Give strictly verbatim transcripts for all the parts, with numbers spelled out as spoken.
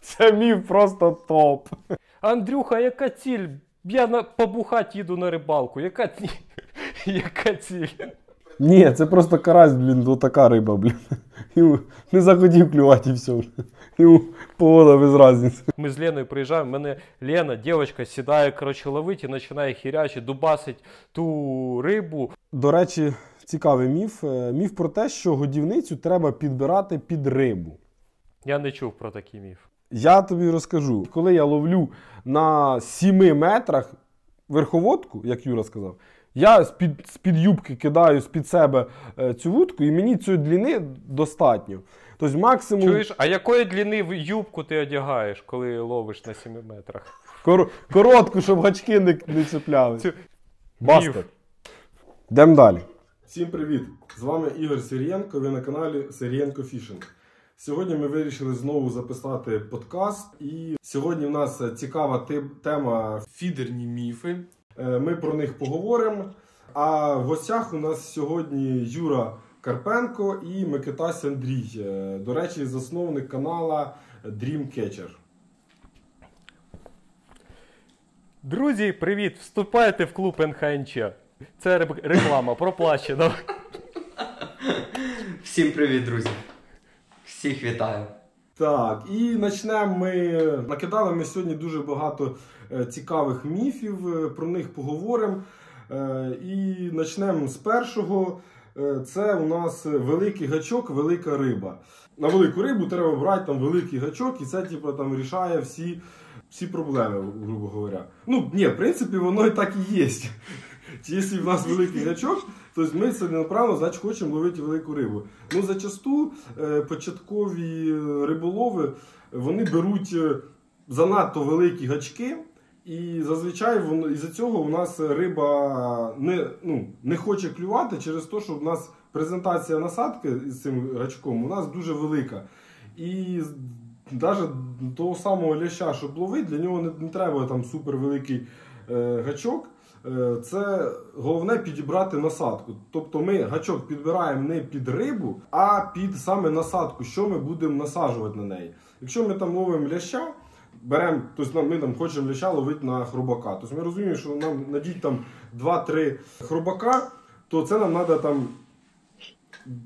Це міф просто топ. Андрюха, яка ціль? Я на... побухати їду на рибалку. Яка, яка ціль? Ні, це просто карась, блін, отака риба, блін. Не захотів клювати і все. Йому погода без різниці. Ми з Леною приїжджаємо, в мене Лена, дівчинка, сідає, коротше, ловить і починає хірячі, дубасить ту рибу. До речі, цікавий міф. Міф про те, що годівницю треба підбирати під рибу. Я не чув про такий міф. Я тобі розкажу. Коли я ловлю на семи метрах верховодку, як Юра сказав, я з-під, з-під юбки кидаю з-під себе е, цю вудку, і мені цієї длини достатньо. Тобто максимум... Чуєш, а якої длини в юбку ти одягаєш, коли ловиш на семи метрах? Кор... Коротку, щоб гачки не, не чіпляли. Цю... Бастер. Йдемо далі. Всім привіт! З вами Ігор Сергієнко, ви на каналі Сергієнко Фішинг. Сьогодні ми вирішили знову записати подкаст. І сьогодні в нас цікава тема фідерні міфи. Ми про них поговоримо. А в гостях у нас сьогодні Юра Карпенко і Микитась Андрій. До речі, засновник канала Dreamcatcher. Друзі, привіт! Вступайте в клуб Н Х Н Ч. Це реклама проплачена. Всім привіт, друзі! Всіх вітаю! Так, і почнемо ми. Накидали ми сьогодні дуже багато цікавих міфів, про них поговоримо. І почнемо з першого. Це у нас великий гачок, велика риба. На велику рибу треба брати там великий гачок, і це типу, там, рішає всі, всі проблеми, грубо говоря. Ну, ні, в принципі, воно і так і є. Якщо в нас великий гачок, то ми це направо, значить, хочемо ловити велику рибу. Ну, зачасту початкові риболови, вони беруть занадто великі гачки, і зазвичай із-за цього у нас риба не, ну, не хоче клювати через те, що в нас презентація насадки з цим гачком у нас дуже велика. І навіть того самого ляща, щоб ловити, для нього не, не треба там супервеликий е, гачок. Це головне підібрати насадку. Тобто ми гачок підбираємо не під рибу, а під саме насадку, що ми будемо насаджувати на неї. Якщо ми там ловимо ляща, беремо, тобто ми там хочемо ляща ловити на хробака. Тобто ми розуміємо, що нам надіть там два-три хробака, то це нам треба там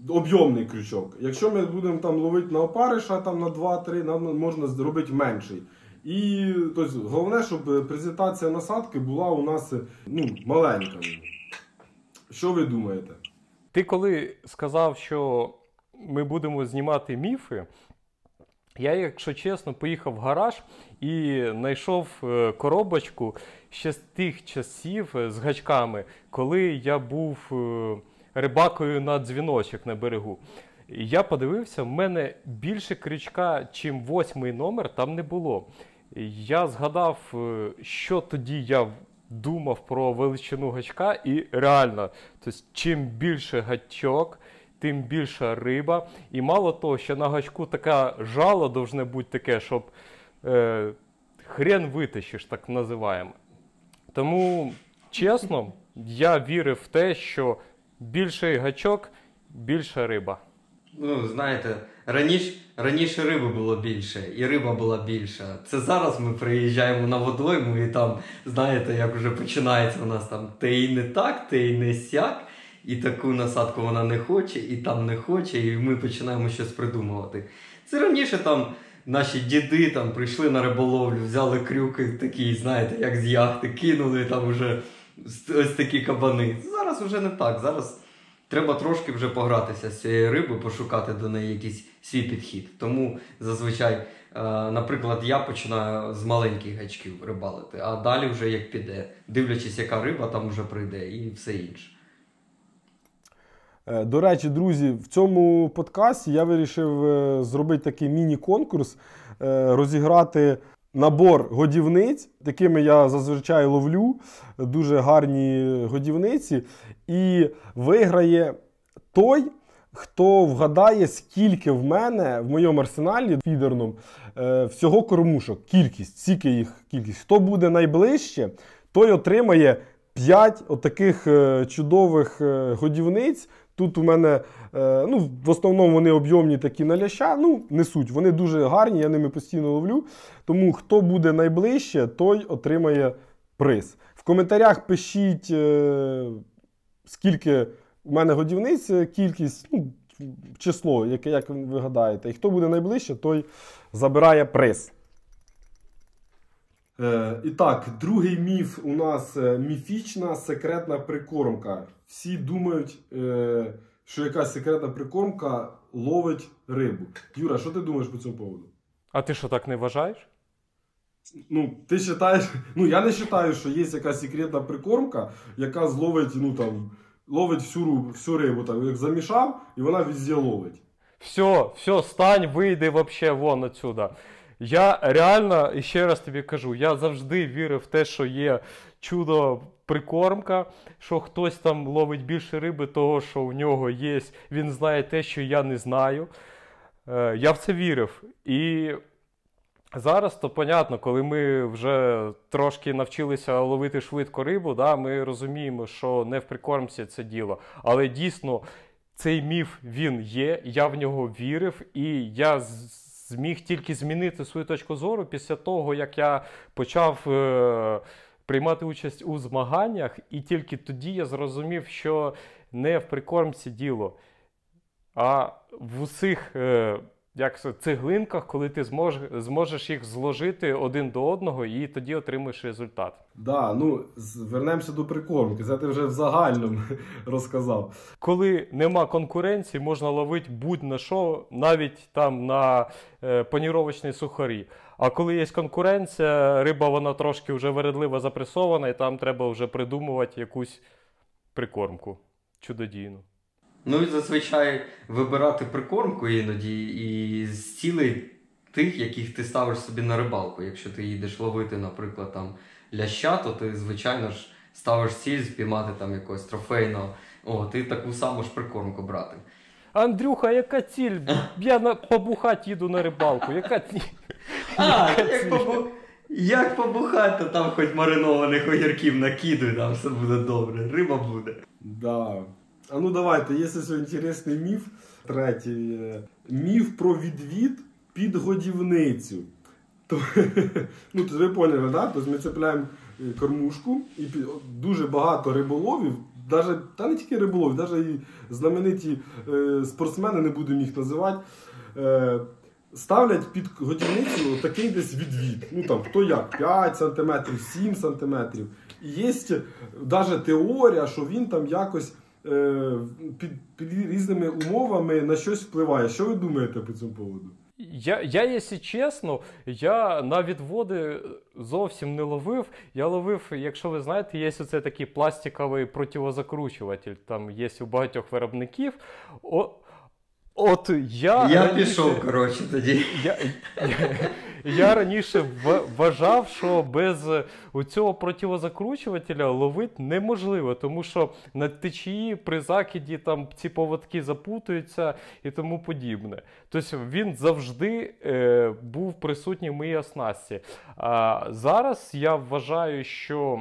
об'ємний крючок. Якщо ми будемо там ловити на опариша там на два-три, нам можна зробити менший. І тобто, головне, щоб презентація насадки була у нас ну, маленька. Що ви думаєте? Ти коли сказав, що ми будемо знімати міфи, я, якщо чесно, поїхав в гараж і знайшов коробочку ще з тих часів з гачками, коли я був рибакою на дзвіночок на берегу. Я подивився, в мене більше крючка, чим восьмий номер, там не було. Я згадав, що тоді я думав про величину гачка, і реально, тобто, чим більше гачок, тим більша риба. І мало того, що на гачку така жало должне бути таке, щоб е, хрен витащиш, так називаємо. Тому, чесно, я вірив в те, що більший гачок, більша риба. Ну, знаєте, раніше, раніше риби було більше, і риба була більша. Це зараз ми приїжджаємо на водойму, і там, знаєте, як вже починається у нас там те й не так, те й не сяк, і таку насадку вона не хоче, і там не хоче, і ми починаємо щось придумувати. Це раніше там наші діди там прийшли на риболовлю, взяли крюки такі, знаєте, як з яхти, кинули там уже ось такі кабани. Зараз уже не так, зараз... Треба трошки вже погратися з цією рибою, пошукати до неї якийсь свій підхід. Тому зазвичай, наприклад, я починаю з маленьких гачків рибалити, а далі вже як піде. Дивлячись, яка риба, там вже прийде і все інше. До речі, друзі, в цьому подкасті я вирішив зробити такий міні-конкурс, розіграти набор годівниць, якими я зазвичай ловлю, дуже гарні годівниці. І виграє той, хто вгадає, скільки в мене, в моєму арсеналі фідерному, всього кормушок, кількість, скільки їх кількість. Хто буде найближче, той отримає п'ять отаких чудових годівниць, Тут у мене, ну, в основному вони об'ємні такі на ляща, ну, не суть. Вони дуже гарні, я ними постійно ловлю. Тому хто буде найближче, той отримає приз. В коментарях пишіть, скільки у мене годівниць, кількість, ну, число, яке, як ви гадаєте. І хто буде найближче, той забирає приз. Е, і так, другий міф у нас міфічна секретна прикормка. Всі думають, е, що якась секретна прикормка ловить рибу. Юра, що ти думаєш по цьому поводу? А ти що, так не вважаєш? Ну, ти вважаєш... Ну, я не вважаю, що є якась секретна прикормка, яка зловить, ну, там, ловить всю, всю рибу, так, як замішав, і вона везде ловить. Все, все, стань, вийди вообще вон отсюда. Я реально, і ще раз тобі кажу, я завжди вірив в те, що є чудо-прикормка, що хтось там ловить більше риби того, що в нього є, він знає те, що я не знаю. Е, я в це вірив. І зараз, то понятно, коли ми вже трошки навчилися ловити швидко рибу, да, ми розуміємо, що не в прикормці це діло. Але дійсно, цей міф, він є, я в нього вірив, і я... зміг тільки змінити свою точку зору після того, як я почав е, приймати участь у змаганнях, і тільки тоді я зрозумів, що не в прикормці діло, а в усіх е, як, цеглинках, коли ти змож, зможеш їх зложити один до одного, і тоді отримаєш результат. Да, ну, вернемося до прикормки, це ти вже в загальному розказав. Коли нема конкуренції, можна ловити будь-на що, навіть там на е, паніровочні сухарі. А коли є конкуренція, риба вона трошки вже вередливо запресована, і там треба вже придумувати якусь прикормку чудодійну. Ну і зазвичай вибирати прикормку іноді і з цілей тих, яких ти ставиш собі на рибалку. Якщо ти їдеш ловити, наприклад, там ляща, то ти, звичайно ж, ставиш ціль спіймати там якогось трофейного. О, ти таку саму ж прикормку брати. Андрюха, яка ціль? Я на... побухати їду на рибалку. Яка ціль? А, як побухати? Як побухати, то там хоч маринованих огірків накидуй, там все буде добре, риба буде. Да. А ну давайте, є сьогодні цікавий міф, третій, міф про відвід під годівницю. То, ну, то ви поняли, да? Тобто ми цепляємо кормушку, і дуже багато риболовів, даже, та не тільки риболовів, навіть і знамениті е, спортсмени, не будемо їх називати, е, ставлять під годівницю такий десь відвід. Ну там, хто як, п'ять сантиметрів, сім сантиметрів. І є навіть теорія, що він там якось Під, під різними умовами на щось впливає. Що ви думаєте по цьому поводу? Я, я, якщо чесно, я на відводи зовсім не ловив. Я ловив, якщо ви знаєте, є оце такий пластиковий противозакручуватель. Там є у багатьох виробників. О, от я... Я раніше, пішов, коротше, тоді. Я, я, я раніше вважав, що без цього противозакручувателя ловити неможливо, тому що на течії при закиді там ці поводки запутуються і тому подібне. Тобто він завжди е, був присутній в моїй оснастці. А зараз я вважаю, що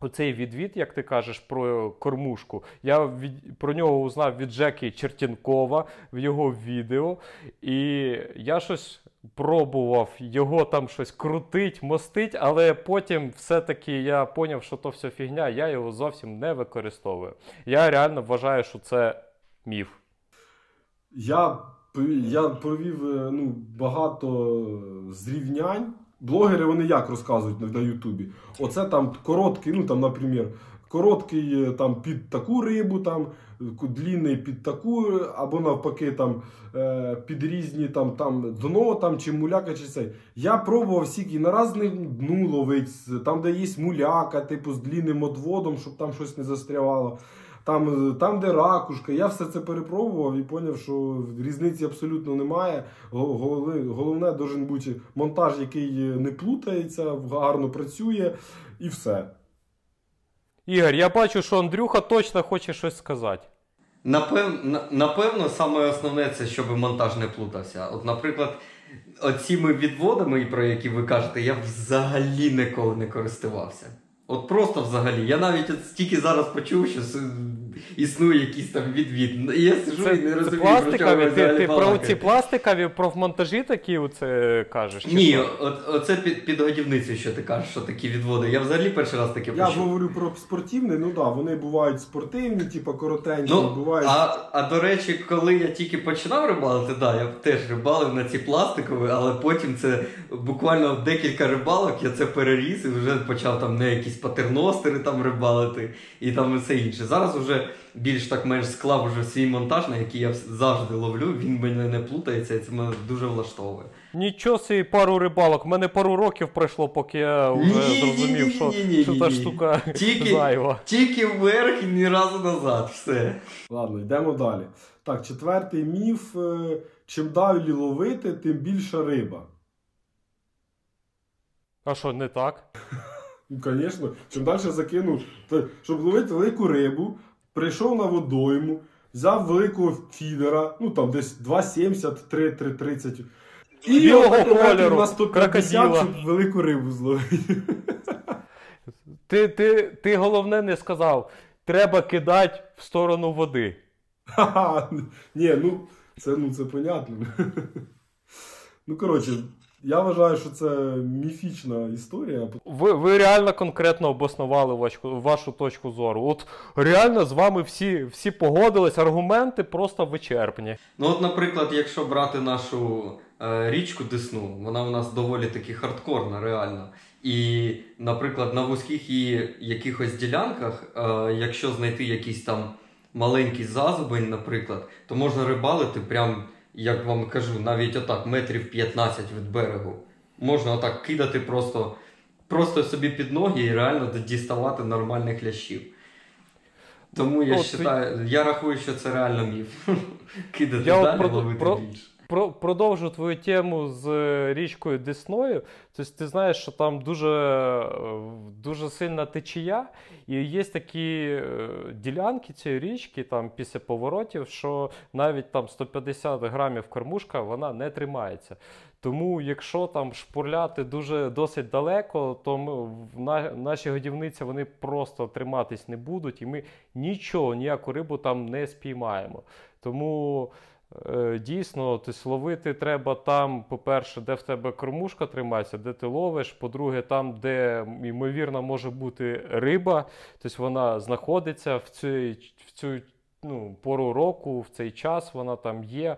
оцей відвід, як ти кажеш, про кормушку, я від, про нього узнав від Джекі Чертінкова в його відео, і я щось пробував його там щось крутить, мостить, але потім все-таки я поняв, що то все фігня, я його зовсім не використовую. Я реально вважаю, що це міф. Я, я провів ну, багато зрівнянь. Блогери, вони як розказують на Ютубі? Оце там короткий, ну там, наприклад, короткий там під таку рибу, там, длинний під таку, або навпаки там під різні там, там дно, там, чи муляка, чи цей. Я пробував всі на різному дну ловити, там, де є муляка, типу з длинним одводом, щоб там щось не застрявало, там, там де ракушка. Я все це перепробував і зрозумів, що різниці абсолютно немає. Головне, должен бути монтаж, який не плутається, гарно працює і все. Ігор, я бачу, що Андрюха точно хоче щось сказати. Напевно, напевно, саме основне це, щоб монтаж не плутався. От, наприклад, оціми відводами, про які ви кажете, я взагалі ніколи не користувався. От просто взагалі. Я навіть от стільки зараз почув, що існує якийсь там відвід. Я сижу це, і не розумію, пластикові, про чого ви взагалі балакаєте. Ти про ці пластикові, про монтажі такі оце кажеш? Ні, от, оце під, під годівницю, що ти кажеш, що такі відводи. Я взагалі перший раз таке почув. Я говорю про спортивні, ну так, да, вони бувають спортивні, типу коротенькі, ну, бувають... А, а до речі, коли я тільки починав рибалити, да, я теж рибалив на ці пластикові, але потім це буквально декілька рибалок, я це переріс і вже почав там не якісь патерностери там рибалити і там все інше. Зараз вже більш так-менш склав уже свій монтаж, на який я завжди ловлю, він мене не плутається і це мене дуже влаштовує. Нічого собі пару рибалок, в мене пару років пройшло, поки я вже зрозумів, що, що та штука тільки, зайва. Тільки вверх і ні разу назад, все. Ладно, йдемо далі. Так, четвертий міф. Чим далі ловити, тим більша риба. А що, не так? Ну, звісно. Чим далі закинув, то, щоб ловити велику рибу, прийшов на водойму, взяв великого фідера, ну там десь два сімдесят, три тридцять, і білого кольору, на сто п'ятдесят, щоб велику рибу зловити. Ти, ти, ти головне не сказав, треба кидати в сторону води. Ха-ха, ні, ну це, ну, це понятно. Ну, коротше, я вважаю, що це міфічна історія. Ви, ви реально конкретно обоснували вашу, вашу точку зору. От реально з вами всі, всі погодились, аргументи просто вичерпні. Ну от, наприклад, якщо брати нашу е, річку Десну, вона у нас доволі таки хардкорна, реально. І, наприклад, на вузьких її якихось ділянках, е, якщо знайти якийсь там маленький зазубень, наприклад, то можна рибалити прям... Як вам кажу, навіть отак метрів п'ятнадцять від берегу. Можна отак кидати просто, просто собі під ноги і реально діставати нормальних лящів. Тому я, от, вважаю, я рахую, що це реально міф. Кидати далі, про, ловити про, більше. Про, продовжу твою тему з річкою Десною. Тобто ти знаєш, що там дуже, дуже сильна течія. І є такі ділянки цієї річки, там після поворотів, що навіть там сто п'ятдесят грамів кормушка, вона не тримається. Тому якщо там шпурляти дуже досить далеко, то ми, на, наші годівниці вони просто триматись не будуть. І ми нічого, ніяку рибу там не спіймаємо. Тому... Дійсно, тобто ловити треба там, по-перше, де в тебе кормушка тримається, де ти ловиш, по-друге, там, де, ймовірно, може бути риба, тобто вона знаходиться в цю, в цю ну, пору року, в цей час вона там є,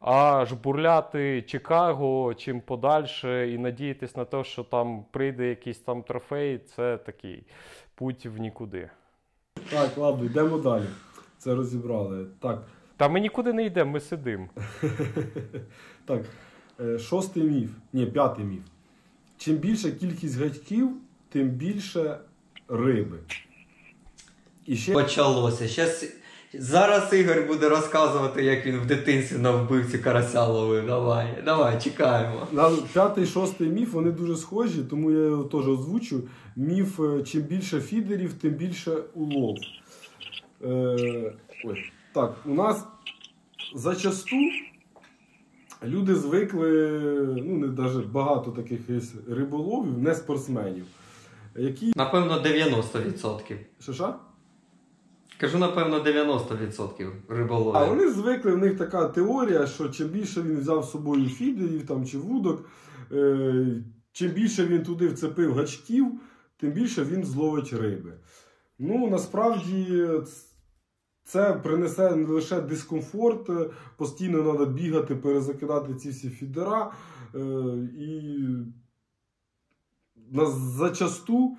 а жбурляти Чикаго чим подальше і надіятись на те, що там прийде якийсь там трофей, це такий путь в нікуди. Так, ладно, йдемо далі, це розібрали. Так. Та ми нікуди не йдемо, ми сидимо. Так, шостий міф, ні, п'ятий міф. Чим більша кількість гачків, тим більше риби. І ще... Почалося. Щас... Зараз Ігор буде розказувати, як він в дитинстві на вбивці карася ловив. Давай, давай, чекаємо. П'ятий, шостий міф, вони дуже схожі, тому я його теж озвучу. Міф, чим більше фідерів, тим більше улов. Е... Ой. Так, у нас зачасту люди звикли, ну не навіть багато таких риболовів, не спортсменів, які... Напевно, дев'яносто відсотків. Що-що? Кажу, напевно, дев'яносто відсотків риболовів. А вони звикли, в них така теорія, що чим більше він взяв з собою фідерів там, чи вудок, е чим більше він туди вцепив гачків, тим більше він зловить риби. Ну, насправді... Це принесе не лише дискомфорт, постійно треба бігати, перезакидати ці всі фідера. І зачасту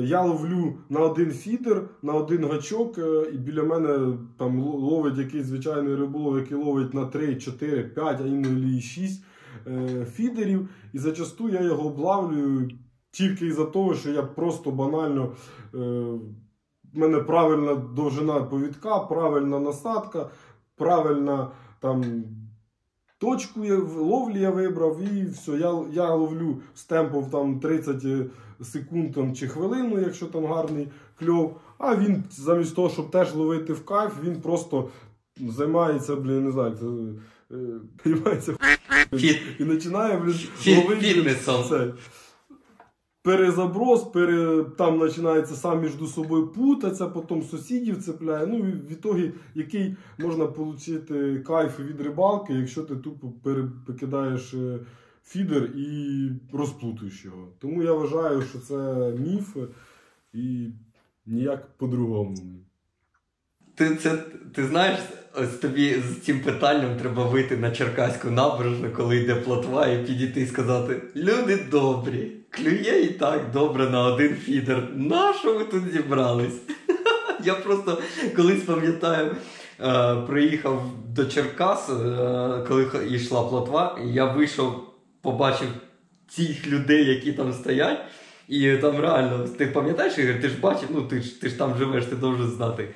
я ловлю на один фідер, на один гачок, і біля мене там ловить якийсь звичайний риболов, який ловить на три, чотири, п'ять, а іноді шість фідерів. І зачасту я його облавлюю тільки із-за того, що я просто банально... У мене правильна довжина повідка, правильна насадка, правильна там, точку я, ловлі я вибрав і все. Я, я ловлю з темпом там, тридцять секунд там, чи хвилину, якщо там гарний кльов. А він замість того, щоб теж ловити в кайф, він просто займається, блін, не знаю, це, е, займається і починає, блін, ловити це. перезаброс, пере, там починається сам між собою путаться, потім сусідів цепляє. Ну, в ітогі, який можна отримати кайф від рибалки, якщо ти тупо перекидаєш фідер і розплутуєш його. Тому я вважаю, що це міф і ніяк по-другому. Ти, це, ти знаєш, ось тобі з цим питанням треба вийти на Черкаську набережну, коли йде плотва, і підійти і сказати: люди добрі, клює і так добре на один фідер, нащо ви тут зібрались? Я просто колись пам'ятаю, приїхав до Черкас, коли йшла плотва, і я вийшов, побачив цих людей, які там стоять, і там реально, ти пам'ятаєш, Ігор, ти ж бачив, ну ти ж, ти ж там живеш, ти должен знати.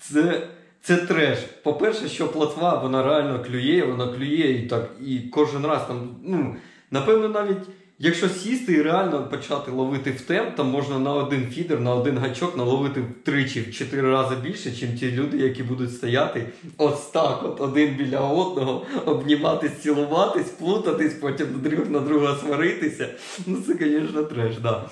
Це, це треш. По-перше, що плотва, вона реально клює, вона клює і так, і кожен раз там, ну, напевно, навіть якщо сісти і реально почати ловити втем, там можна на один фідер, на один гачок наловити втричі, в чотири рази більше, ніж ті люди, які будуть стояти ось так, от один біля одного, обніматись, цілуватись, плутатись, потім друг на друга сваритися. Ну це, звісно, треш, так. Да.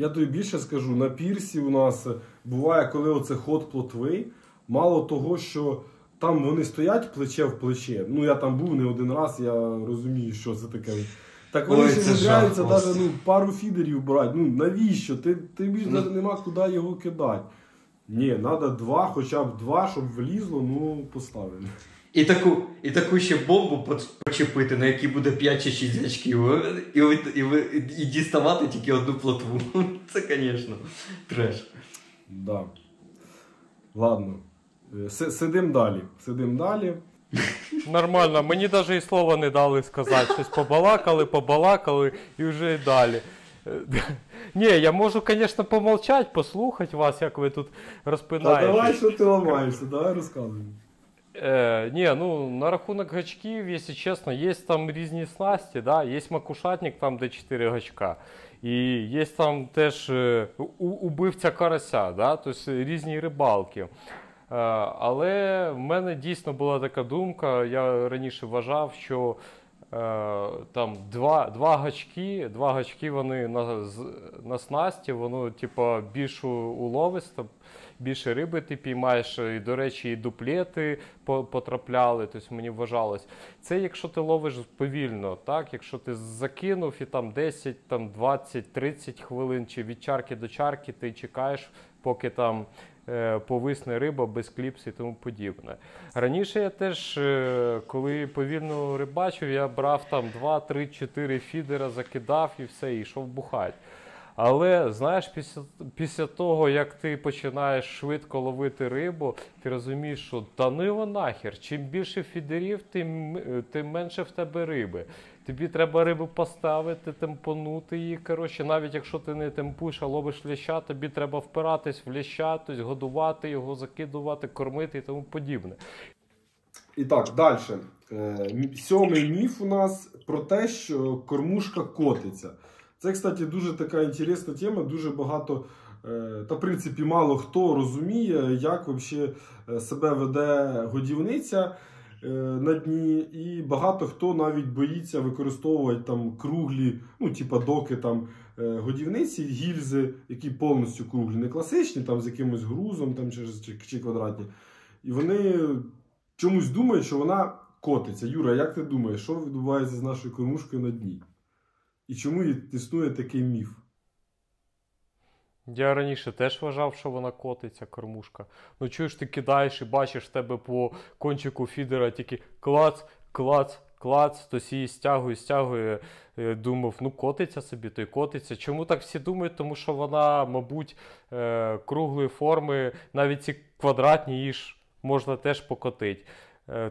Я тобі більше скажу, на пірсі у нас буває, коли оце ход плотви, мало того, що там вони стоять плече в плече. Ну, я там був не один раз, я розумію, що це таке. Так вони ще з'являються, навіть ну, пару фідерів брати. Ну, навіщо? Ти, ти більш навіть нема куди його кидати. Ні, треба два, хоча б два, щоб влізло, ну, поставили. І таку, і таку ще бомбу почепити, на якій буде п'ять чи шість гачків, і, і, і, і діставати тільки одну плотву. Це, звісно, треш. Да. Ладно. С, сидим далі. Сидим далі. Нормально, мені навіть і слова не дали сказати. Щось побалакали, побалакали і вже і далі. Не, я можу, конечно, помолчати, послухати вас, як ви тут розпинаєте. Та давай, що ти ламаєшся, давай розказуй. Э, не, ну, на рахунок гачків, если честно, есть там різні снасті, да, есть макушатник, там де чотири гачка, і є там теж э, у, убивця карася, да, тобто різні рибалки. Э, але в мене дійсно була така думка, я раніше вважав, що э, там два, два гачки, два гачки вони на, на снасті, воно, типа, більш уловисто. Більше риби ти піймаєш, і, до речі, і дуплети потрапляли, тобто мені вважалось. Це якщо ти ловиш повільно, так? Якщо ти закинув і там десять, там двадцять, тридцять хвилин, чи від чарки до чарки ти чекаєш, поки там е, повисне риба без кліпс і тому подібне. Раніше я теж, е, коли повільно рибачив, я брав там два, три, чотири фідера, закидав і все, і йшов бухати. Але, знаєш, після, після того, як ти починаєш швидко ловити рибу, ти розумієш, що та ну його нахер, чим більше фідерів, тим, тим менше в тебе риби. Тобі треба рибу поставити, темпонути її, коротше, навіть якщо ти не темпуєш, а ловиш ляща, тобі треба впиратись в ляща, тобто годувати його, закидувати, кормити і тому подібне. І так, далі. Сьомий міф у нас про те, що кормушка котиться. Це, кстати, дуже така інтересна тема, дуже багато, та в принципі мало хто розуміє, як взагалі себе веде годівниця на дні, і багато хто навіть боїться використовувати там круглі, ну типа доки там годівниці, гільзи, які повністю круглі, не класичні, там з якимось грузом там, чи, чи квадратні, і вони чомусь думають, що вона котиться. Юра, як ти думаєш, що відбувається з нашою кормушкою на дні? І чому існує такий міф? Я раніше теж вважав, що вона котиться, кормушка. Ну чуєш, ти кидаєш і бачиш в тебе по кончику фідера тільки клац, клац, клац, то сі стягує, стягує. Думав, ну котиться собі, то й котиться. Чому так всі думають? Тому що вона, мабуть, круглої форми, навіть ці квадратні її ж можна теж покотити.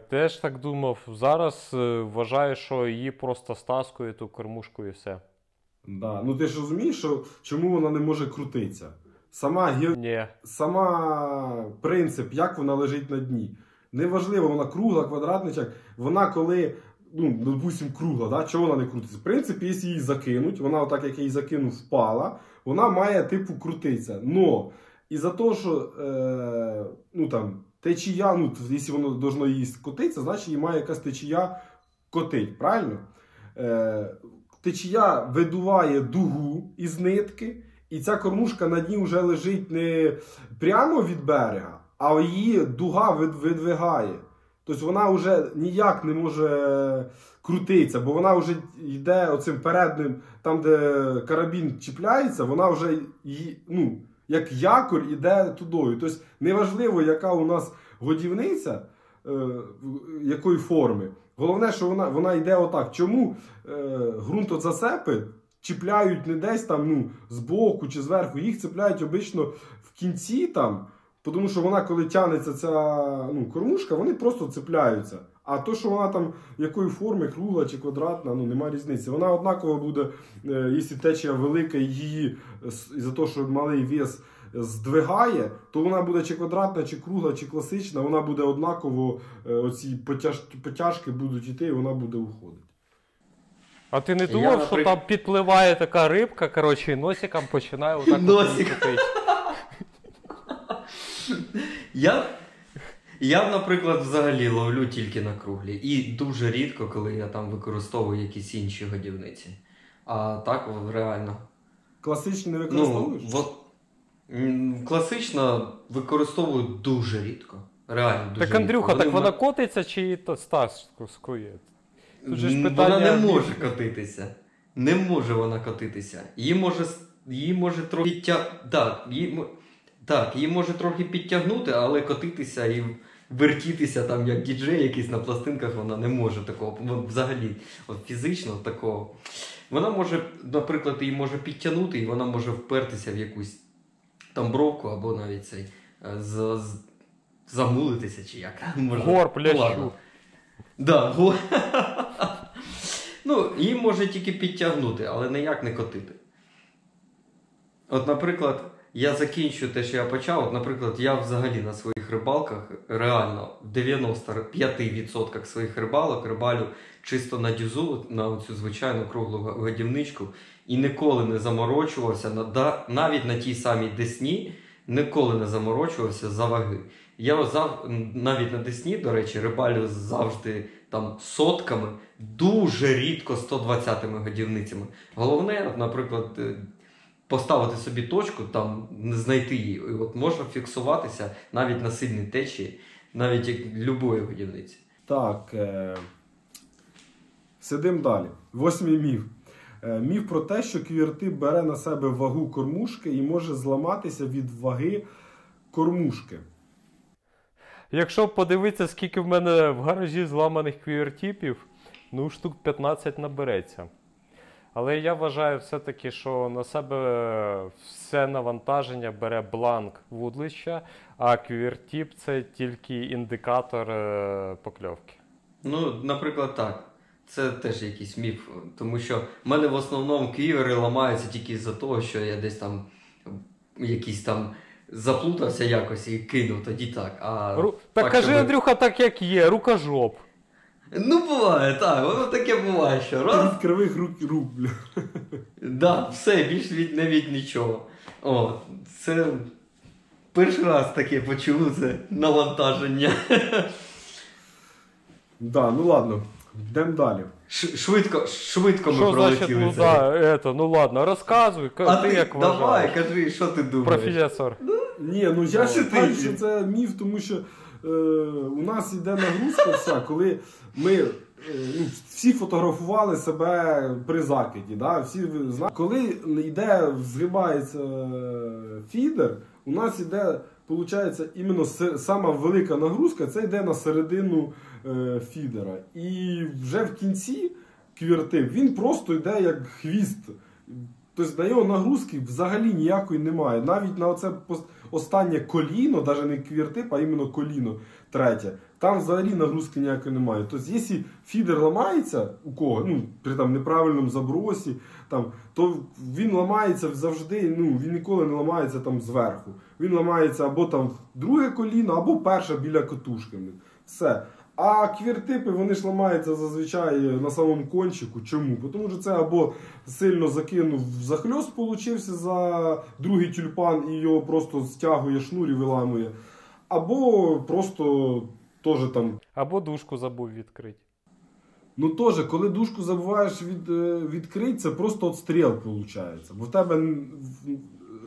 Теж так думав. Зараз вважаю, що її просто стаскує ту кормушку і все. Да. Ну ти ж розумієш, що, чому вона не може крутитися? Сама, гі... Сама принцип, як вона лежить на дні. Неважливо, вона кругла, квадратна, вона коли, ну, допустим, кругла, да? Чого вона не крутиться? В принципі, якщо її закинуть, вона отак, як я її закинув, впала, вона має, типу, крутитися. Но, із-за того, що, е... ну, там, течія, ну, якщо воно должно її котитися, значить її має якась течія котить, правильно? Е, течія видуває дугу із нитки, і ця кормушка на дні вже лежить не прямо від берега, а її дуга видвигає. Тобто вона вже ніяк не може крутитися, бо вона вже йде оцим передним, там де карабін чіпляється, вона вже, ну, як якорь йде тудою. Тобто неважливо, яка у нас годівниця, якої форми. Головне, що вона, вона йде отак. Чому е, ґрунтозацепи чіпляють не десь там, ну, збоку чи зверху, їх чіпляють обично в кінці там, тому що вона, коли тягнеться ця, ну, кормушка, вони просто чіпляються. А то, що вона там якої форми, кругла чи квадратна, ну, немає різниці. Вона однаково буде, е, якщо течія велика, її е, за те, що малий вес здвигає, то вона буде чи квадратна, чи кругла, чи класична, вона буде однаково, оці потяж, потяжки будуть йти, і вона буде уходити. А ти не думав, я, що при... там підпливає така рибка, коротше, і носиком починає отак крутити? Я, я, наприклад, взагалі ловлю тільки на круглі. І дуже рідко, коли я там використовую якісь інші годівниці. А так, реально. Класичні не використовуєш? Ну, в... Класично використовую дуже рідко. Реально дуже рідко. Так, Андрюха, рідко. Так вона котиться чи Стас скує? Питання... Вона не може котитися. Не може вона котитися. Її може, її може трохи підтягнути. Так, її... так, її може трохи підтягнути, але котитися і вертітися там як діджей якийсь на пластинках, вона не може такого. Взагалі, от фізично такого. Вона може, наприклад, її може підтягнути, і вона може впертися в якусь там бровку або навіть цей з, з, замулитися чи як. Може, гор плящу. Да, го... ну, її може тільки підтягнути, але ніяк не котити. От, наприклад, я закінчу те, що я почав. От, наприклад, я взагалі на своїх рибалках, реально, в дев'яноста п'яти відсотках своїх рибалок рибалю чисто на дюзу, на цю звичайну круглу годівничку. І ніколи не заморочувався, навіть на тій самій Десні, ніколи не заморочувався за ваги. Я зав... навіть на Десні, до речі, рибалю завжди там сотками, дуже рідко сто двадцятими годівницями. Головне, наприклад, поставити собі точку, там, знайти її. І от можна фіксуватися навіть на сильній течії, навіть як любої годівниці. Так, е... сидим далі. Восьмий міф. Міф про те, що квіртип бере на себе вагу кормушки і може зламатися від ваги кормушки. Якщо подивитися, скільки в мене в гаражі зламаних квіртипів, ну штук п'ятнадцять набереться. Але я вважаю все-таки, що на себе все навантаження бере бланк вудлища, а квіртип – це тільки індикатор покльовки. Ну, наприклад, так. Це теж якийсь міф, тому що в мене в основному квівери ламаються тільки з-за того, що я десь там якийсь там заплутався якось і кинув, тоді так. А Ру... так, так кажи, щоб... Андрюха, так як є, рукожоп. Ну буває, так, воно таке буває, що раз... від кривих рук рублю. Да, все, більш від, не від нічого. О, це перший раз таке почув, це навантаження. Да, ну ладно. Йдемо далі. Швидко, швидко ми пролетіли. Ну, да, ну ладно, розказуй, а ти, ти як вважаєш. Давай, кажи, що ти думаєш. Професор. Ні, ну я вважаю, що це міф, тому що е, у нас йде нагрузка вся, коли ми е, всі фотографували себе при закиді. Да? Всі, коли йде, згибається фідер, у нас йде, виходить, іменно сама велика нагрузка, це йде на середину е, фідера. І вже в кінці квіртип, він просто йде як хвіст. Тобто на його нагрузки взагалі ніякої немає. Навіть на оце останнє коліно, навіть не квіртип, а іменно коліно третє, там взагалі нагрузки ніякої немає. Тобто, якщо фідер ламається у кого, ну, при там неправильному забросі, там, то він ламається завжди, ну, він ніколи не ламається там зверху. Він ламається або там друге коліно, або перше біля катушки. Все. А квіртипи, вони ж ламаються зазвичай на самому кончику. Чому? Тому що це або сильно закинув захльос, получився за другий тюльпан і його просто стягує шнур і виламує. Або просто теж там... Або дужку забув відкрити. Ну теж, коли дужку забуваєш від, відкрити, це просто отстріл виходить. Бо в тебе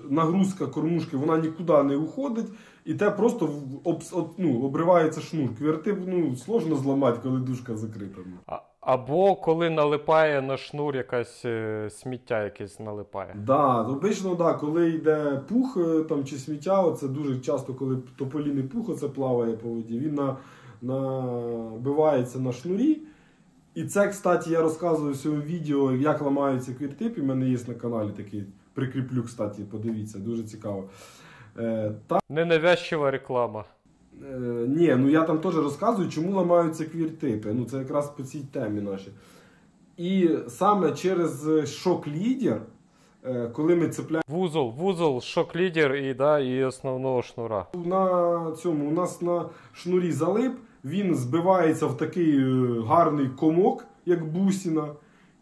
нагрузка кормушки, вона нікуди не уходить, і те просто об, ну, обривається шнур. Квірти, ну, сложно зламати, коли дужка закрита. Або коли налипає на шнур якась сміття якесь налипає. Да, обично, да, коли йде пух там, чи сміття, оце дуже часто, коли тополіний пух оце плаває по воді, він на, набивається на шнурі. І це, кстати, я розказую в цьому відео, як ламаються квіртип, і в мене є на каналі такий, прикріплю, кстати, подивіться, дуже цікаво. Е, та... Ненавязчива реклама. Е, ні, ну я там теж розказую, чому ламаються квіртипи, ну це якраз по цій темі нашій. І саме через шок-лідер, е, коли ми цепляємо... Вузол, вузол, шок-лідер і, да, і основного шнура. На цьому, у нас на шнурі залип, він збивається в такий гарний комок, як бусина,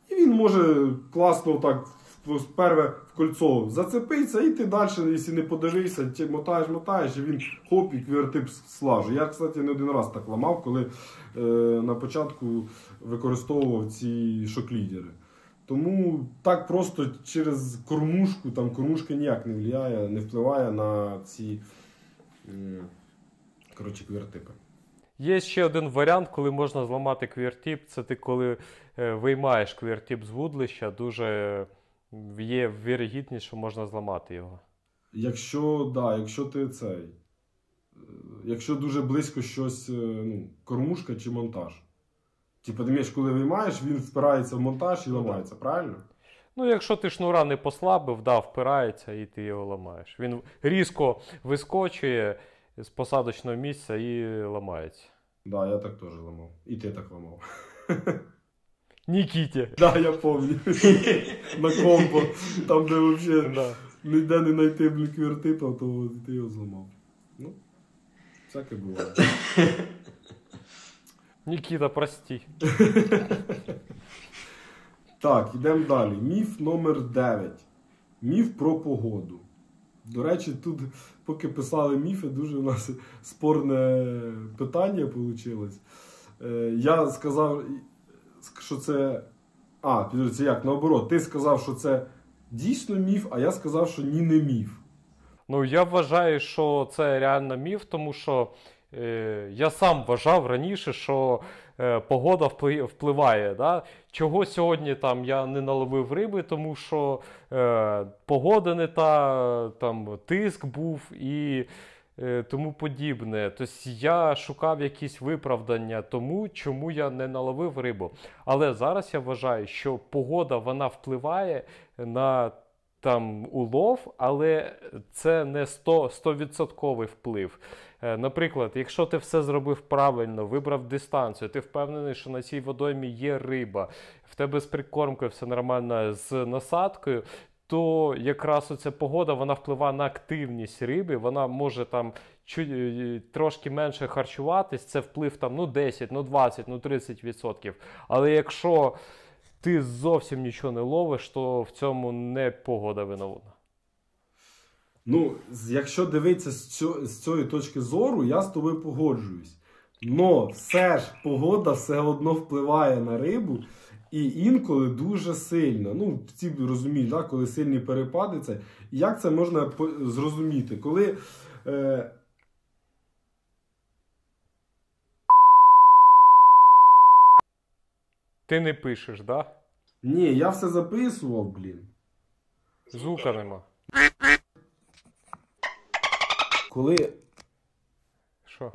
і він може класно так вперше в кольцо зацепиться, і ти далі, якщо не подержишся, ти мотаєш, мотаєш, і він хоп, і квіртип слажу. Я, кстати, не один раз так ламав, коли е, на початку використовував ці шоклідери. Тому так просто через кормушку, там кормушка ніяк не впливає, не впливає на ці е, коротше, квіртипи. Є ще один варіант, коли можна зламати квіртіп, це ти коли е, виймаєш квіртіп з вудлища, дуже є вірогідність, що можна зламати його. Якщо, да, якщо ти цей, якщо дуже близько щось, ну, кормушка чи монтаж. Типу, ти маєш, коли виймаєш, він впирається в монтаж і ламається, правильно? Ну, якщо ти шнура не послабив, да, впирається і ти його ламаєш. Він різко вискочує з посадочного місця і ламається. Да, я так теж ламав. І ти так ламав. Нікіті. Да, я пам'ятаю. На компо. Там, де взагалі да. ніде не знайти квіртипа, то ти його зламав. Ну, всяке буває. Нікіта, прості. Так, йдемо далі. Міф номер дев'ять. Міф про погоду. До речі, тут, поки писали міфи, дуже у нас спорне питання вийшло. Я сказав, що це... А, підожди, як, наоборот, ти сказав, що це дійсно міф, а я сказав, що ні, не міф. Ну, я вважаю, що це реально міф, тому що е, я сам вважав раніше, що е, погода впливає. Да? Чого сьогодні там я не наловив риби, тому що е, погода не та, там тиск був і е, тому подібне. Тобто я шукав якісь виправдання тому, чому я не наловив рибу. Але зараз я вважаю, що погода вона впливає на там улов, але це не сто відсотків вплив. Наприклад, якщо ти все зробив правильно, вибрав дистанцію, ти впевнений, що на цій водоймі є риба, в тебе з прикормкою все нормально, з насадкою, то якраз оця погода, вона впливає на активність риби, вона може там чуть, трошки менше харчуватись, це вплив там, ну, десять, ну, двадцять, ну, тридцять відсотків. Але якщо ти зовсім нічого не ловиш, то в цьому не погода виновна. Ну, якщо дивитися з, цього, з цієї точки зору, я з тобою погоджуюсь. Но все ж погода все одно впливає на рибу і інколи дуже сильно. Ну, всі розуміють, да, коли сильні перепади, це. Як це можна зрозуміти? Коли... Е... Ти не пишеш, так? Да? Ні, я все записував, блін. Звука нема. Коли... Що?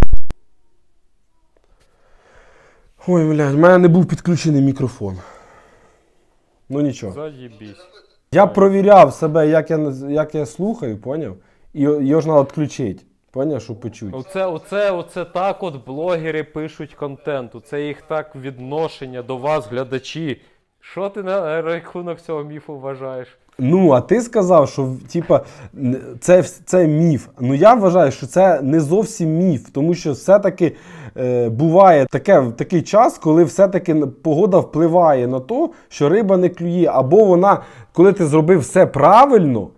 Ой, блядь, в мене не був підключений мікрофон. Ну нічого. Заєбісь. Я провіряв себе, як я, як я слухаю, поняв? І його ж треба відключити. Поняв, що почуть. Оце, оце, оце так от блогери пишуть контент. Оце їх так відношення до вас, глядачі. Що ти на рахунок цього міфу вважаєш? Ну, а ти сказав, що типа, це, це міф. Ну, я вважаю, що це не зовсім міф, тому що все-таки е, буває таке, такий час, коли все-таки погода впливає на те, що риба не клює. Або вона, коли ти зробив все правильно,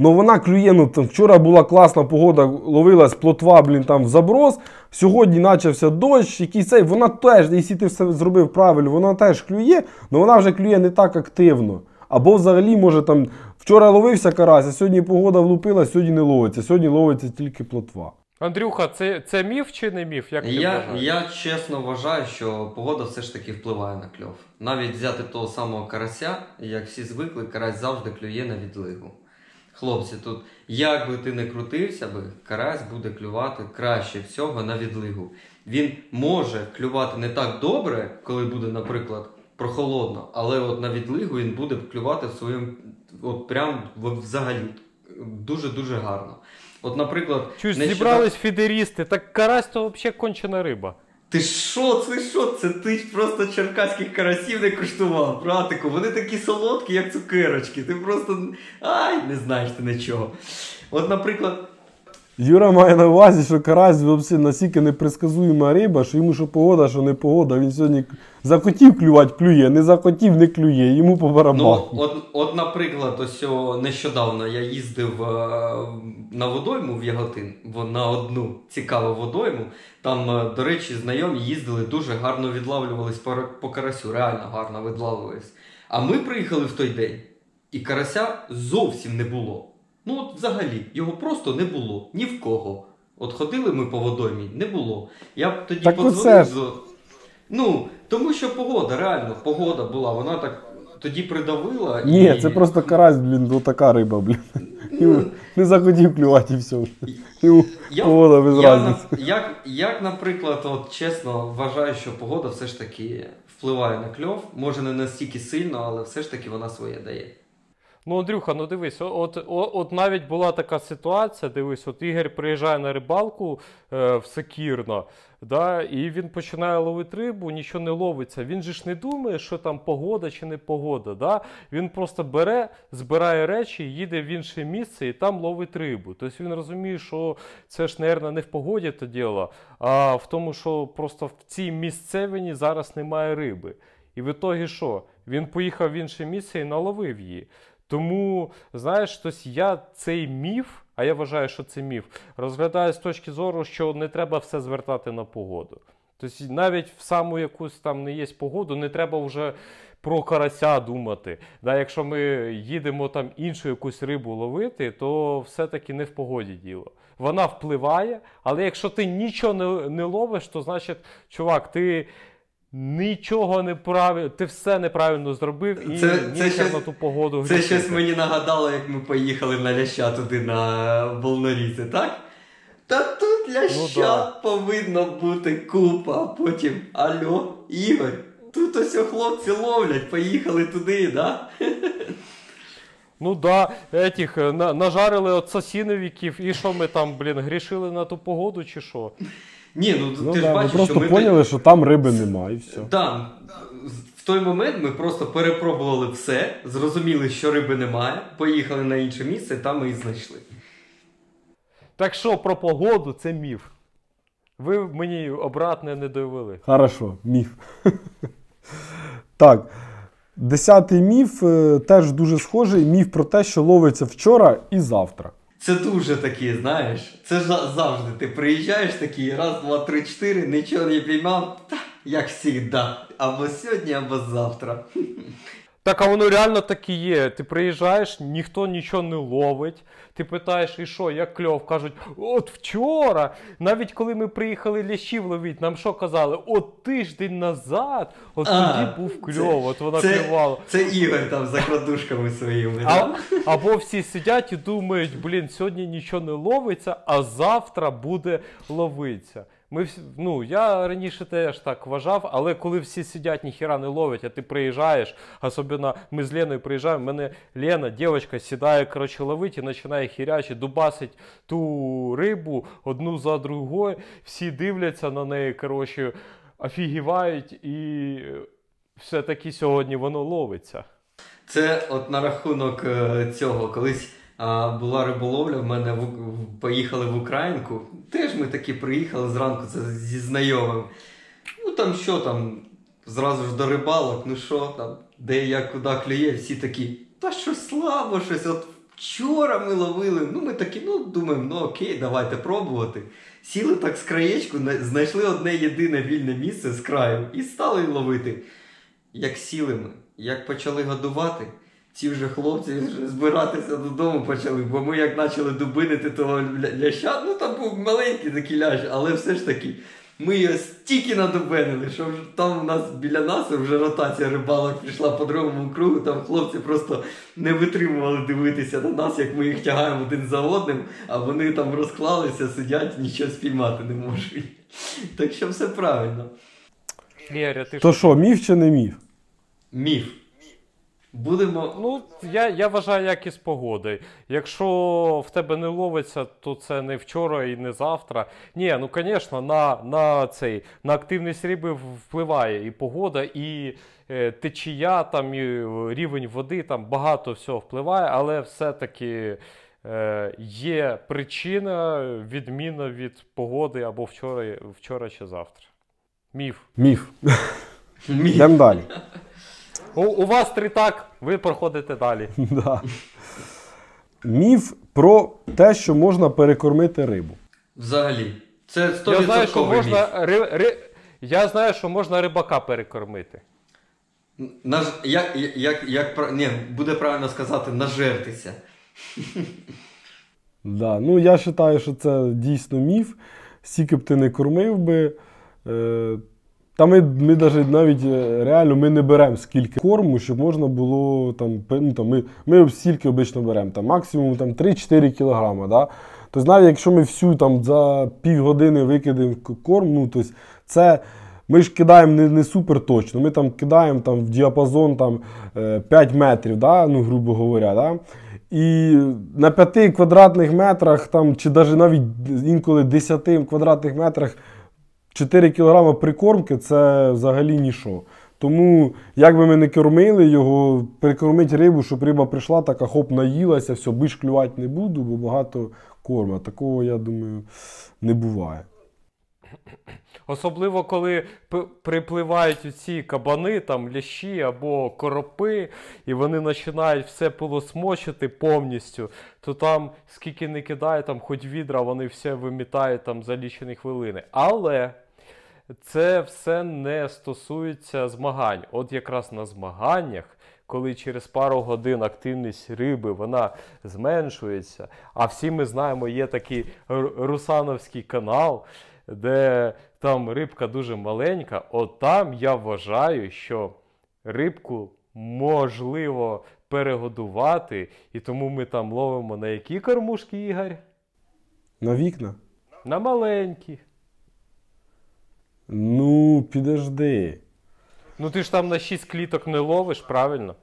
Но вона клює, ну там вчора була класна погода, ловилась плотва, блін, там в заброс. Сьогодні почався дощ, який цей, вона теж, якщо ти все зробив правильно, вона теж клює, але вона вже клює не так активно. Або взагалі, може, там, вчора ловився карась, а сьогодні погода влупилась, сьогодні не ловиться, сьогодні ловиться тільки плотва. Андрюха, це, це міф чи не міф? Як ти я, я чесно вважаю, що погода все ж таки впливає на кльов. Навіть взяти того самого карася, як всі звикли, карась завжди клює на відлигу. Хлопці, тут, як би ти не крутився, би, карась буде клювати краще всього на відлигу. Він може клювати не так добре, коли буде, наприклад, прохолодно, але от на відлигу він буде клювати в своєму, от прям взагалі, дуже-дуже гарно. От, наприклад... Чусь, зібрались фідерісти, так карась то взагалі кончена риба. Ти що, ти що? Це ти просто черкаських карасів не куштував, братику. Вони такі солодкі, як цукерочки. Ти просто... Ай, не знаєш ти нічого. От, наприклад... Юра має на увазі, що карась настільки непредсказуєма риба, що йому що погода, що не погода. Він сьогодні захотів клювати – клює, не захотів – не клює. Йому по барабану. Ну, от, от, наприклад, ось нещодавно я їздив на водойму в Яготин, на одну цікаву водойму. Там, до речі, знайомі їздили, дуже гарно відлавлювались по, по карасю, реально гарно відлавлювались. А ми приїхали в той день, і карася зовсім не було. Ну от взагалі, його просто не було, ні в кого. От ходили ми по водоймі, не було. Я б тоді подзвонив до... Ну, тому що погода, реально, погода була, вона так тоді придавила. Ні, і... це просто карась, блін, отака риба, блін. Ну... Не захотів клювати і все. І... Я... Погода без разниці. Як, як, наприклад, от чесно вважаю, що погода все ж таки впливає на кльов. Може не настільки сильно, але все ж таки вона своє дає. Ну, Андрюха, ну дивись, от, от, от навіть була така ситуація, дивись, от Ігор приїжджає на рибалку е, в Сокірно, да, і він починає ловити рибу, нічого не ловиться. Він же ж не думає, що там погода чи не погода, да? Він просто бере, збирає речі, їде в інше місце і там ловить рибу. Тобто він розуміє, що це ж, мабуть, не в погоді то діло, а в тому, що просто в цій місцевині зараз немає риби. І в ітогі що? Він поїхав в інше місце і наловив її. Тому, знаєш, тось я цей міф, а я вважаю, що це міф, розглядаю з точки зору, що не треба все звертати на погоду. Тобто навіть в саму якусь там не є погоду, не треба вже про карася думати. Да, якщо ми їдемо там іншу якусь рибу ловити, то все-таки не в погоді діло. Вона впливає, але якщо ти нічого не, не ловиш, то значить, чувак, ти... Нічого неправильно, ти все неправильно зробив і нічого на ту погоду. Це щось мені нагадало, як ми поїхали на ляща туди на Волноріці, так? Та тут ляща повинно бути купа, а потім, алло, Ігор, тут ось хлопці ловлять, поїхали туди, так? Ну да, етіх, на, нажарили от сосіновиків і що ми там, блін, грішили на ту погоду чи що? Ні, ну, ну ти да, ж бачиш, ми просто що ми поняли, що там риби немає і все. Да, в той момент ми просто перепробували все, зрозуміли, що риби немає, поїхали на інше місце, там ми і знайшли. Так що про погоду це міф. Ви мені обратне не довели. Хорошо, міф. Так. Десятий міф теж дуже схожий. Міф про те, що ловиться вчора і завтра. Це дуже такі, знаєш, це завжди. Ти приїжджаєш такий, раз, два, три, чотири, нічого не піймав, та, як завжди, або сьогодні, або завтра. Так, а воно реально таке є. Ти приїжджаєш, ніхто нічого не ловить. Ти питаєш, і що, як кльов? Кажуть, от вчора, навіть коли ми приїхали лящів ловити, нам що казали? От тиждень назад, от тоді був кльов, от вона клювала. Це Ігор там за крадушками своїми. А, або всі сидять і думають, блін, сьогодні нічого не ловиться, а завтра буде ловитися. Ми, ну, я раніше теж так вважав, але коли всі сидять, ніхіра не ловлять, а ти приїжджаєш, особливо ми з Леною приїжджаємо, в мене Лена, дівчинка, сідає, коротше, ловить і починає хірячі, дубасить ту рибу одну за другою, всі дивляться на неї, коротше, офігівають і все-таки сьогодні воно ловиться. Це от на рахунок цього, колись... А була риболовля, в мене в... поїхали в Українку. Теж ми таки приїхали зранку це зі знайомим. Ну там що там, зразу ж до рибалок, ну що там, де я куди клює, всі такі, та що слабо щось, от Вчора ми ловили, ну ми такі, ну думаємо, ну окей, давайте пробувати. Сіли так з краєчку, знайшли одне єдине вільне місце з краю і стали ловити. Як сіли ми, як почали годувати, ці вже хлопці вже збиратися додому почали, бо ми як почали дубинити того ляща, ну там був маленький такий лящ, але все ж таки, ми його стільки надубенили, що там у нас біля нас вже ротація рибалок пішла по другому кругу, там хлопці просто не витримували дивитися на нас, як ми їх тягаємо один за одним, а вони там розклалися, сидять, нічого спіймати не можуть. Так що все правильно. То що, міф чи не міф? Міф. Будемо... Ну, я, я вважаю, як із погоди. Якщо в тебе не ловиться, то це не вчора і не завтра. Ні, ну, звісно, на, на, цей, на активність риби впливає і погода, і е, течія, там, і рівень води, там багато всього впливає, але все-таки е, є причина, відміна від погоди або вчора, вчора чи завтра. Міф. Міф. Міф. Йдемо далі. У, у вас три так, ви проходите далі. Да. Міф про те, що можна перекормити рибу. Взагалі. Це сто відсотків я знаю, що можна ри, ри, я знаю, що можна рибака перекормити. Наж, як, як, як, ні, буде правильно сказати, нажертися. Да. Ну, я вважаю, що це дійсно міф. Скільки б ти не кормив би... Е, Та ми, ми навіть, навіть реально ми не беремо скільки корму, щоб можна було, там, ну, там, ми, ми стільки обично беремо, там, максимум там, три-чотири кілограми. Да? Тобто навіть якщо ми всю там, за півгодини викидаємо корм, ну, тобто, це, ми ж кидаємо не, не супер точно, ми там, кидаємо там, в діапазон там, п'ять метрів, да? Ну, грубо говоря. Да? І на п'яти квадратних метрах, там, чи навіть інколи десяти квадратних метрах, чотири кілограми прикормки – це взагалі нішо. Тому, як би ми не кормили його, прикормити рибу, щоб риба прийшла, така хоп, наїлася, все, більш клювати не буду, бо багато корма. Такого, я думаю, не буває. Особливо, коли припливають оці кабани, там, лящі або коропи, і вони починають все полосмочити повністю, то там, скільки не кидає, там, хоч відра, вони все вимітають там, за лічені хвилини. Але це все не стосується змагань. От якраз на змаганнях, коли через пару годин активність риби, вона зменшується, а всі ми знаємо, є такий Русановський канал, де там рибка дуже маленька, от там я вважаю, що рибку можливо перегодувати, і тому ми там ловимо на які кормушки, Ігор? На вікна. На маленькі. Ну, підожди. Ну ти ж там на шість кліток не ловиш, правильно?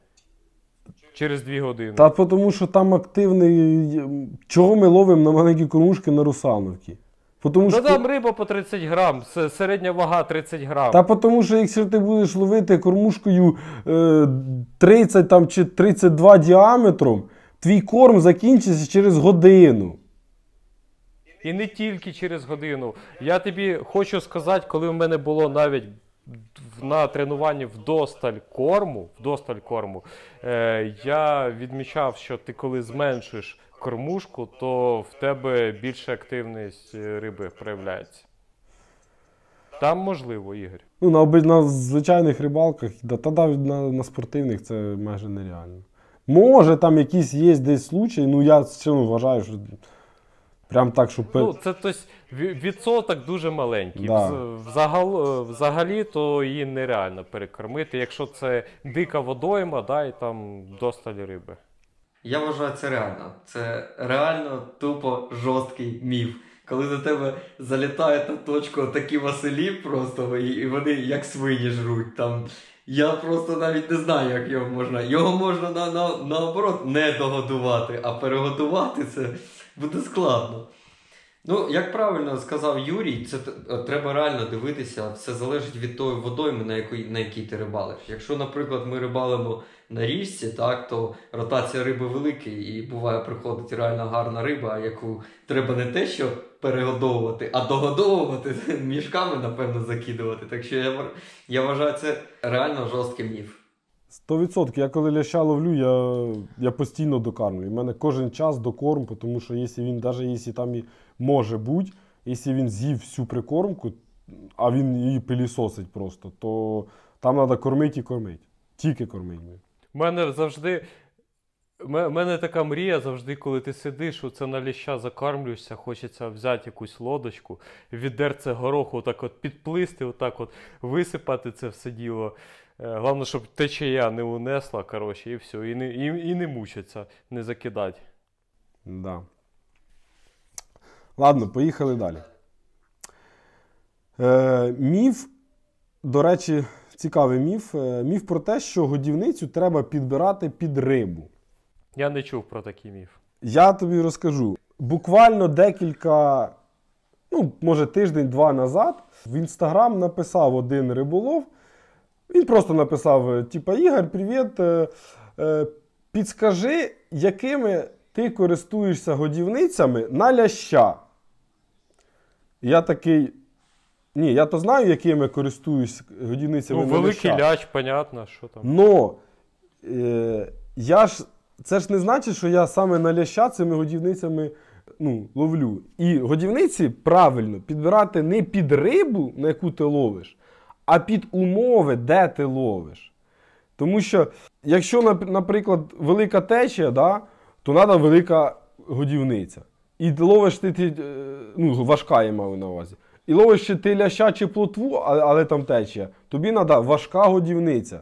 Через дві години. Та тому що там активний... Чого ми ловимо на маленькі кормушки на Русановці? Тому, що... Там риба по тридцять грам, середня вага тридцять грам. Та тому що якщо ти будеш ловити кормушкою тридцять там, чи тридцять два діаметром, твій корм закінчиться через годину. І не тільки через годину. Я тобі хочу сказати, коли в мене було навіть на тренуванні вдосталь корму, вдосталь корму, е, я відмічав, що ти коли зменшиш кормушку, то в тебе більша активність риби проявляється. Там можливо, Ігор. Ну, на, на звичайних рибалках, да, та, да, на, на спортивних це майже нереально. Може, там якісь є десь случаї, ну я з чим вважаю, що прям так, щоб... Ну, це тось, відсоток дуже маленький. Да. Взагал, взагалі, то її нереально перекормити, якщо це дика водойма, да, і там досталь риби. Я вважаю, це реально. Це реально тупо жорсткий міф. Коли до тебе залітають на точку такі василі просто, і вони як свині жруть там. Я просто навіть не знаю, як його можна. Його можна на, на, наоборот не догодувати, а перегодувати це буде складно. Ну, як правильно сказав Юрій, це треба реально дивитися, все залежить від тої водойми, на якій, на якій ти рибалиш. Якщо, наприклад, ми рибалимо на річці, так, то ротація риби велика і буває приходить реально гарна риба, яку треба не те, що перегодовувати, а догодовувати, мішками, напевно, закидувати. Так що я, я вважаю, це реально жорсткий міф. сто відсотків. Я коли ляща ловлю, я, я постійно докармлюю. У мене кожен час докорм, тому що якщо він, навіть якщо там і може бути, якщо він з'їв всю прикормку, а він її пилісосить просто, то там треба кормити і кормити. Тільки кормити. У мене завжди... У мене така мрія завжди, коли ти сидиш, оце на ліща закармлюєшся, хочеться взяти якусь лодочку, відерце гороху, отак от підплисти, отак от висипати це все діло. Головне, щоб течія не унесла, коротше, і все. І не, і, і не мучиться, не закидати. Да. Ладно, поїхали далі. Е, міф, до речі, цікавий міф. Міф про те, що годівницю треба підбирати під рибу. Я не чув про такий міф. Я тобі розкажу. Буквально декілька, ну, може тиждень-два назад в Інстаграм написав один риболов. Він просто написав, типа, Ігор, привіт, підскажи, якими ти користуєшся годівницями на ляща. Я такий, ні, я то знаю, якими користуюсь годівницями, ну, на ляща. Ну, великий лящ, понятно, що там. Но, е, я ж... Це ж не значить, що я саме на ляща цими годівницями, ну, ловлю. І годівниці правильно підбирати не під рибу, на яку ти ловиш, а під умови, де ти ловиш. Тому що, якщо, наприклад, велика течія, да, то треба велика годівниця. І ловиш ти, ти ну, важка, я маю на увазі. І ловиш чи ти ляща чи плотву, але там течія, тобі треба важка годівниця.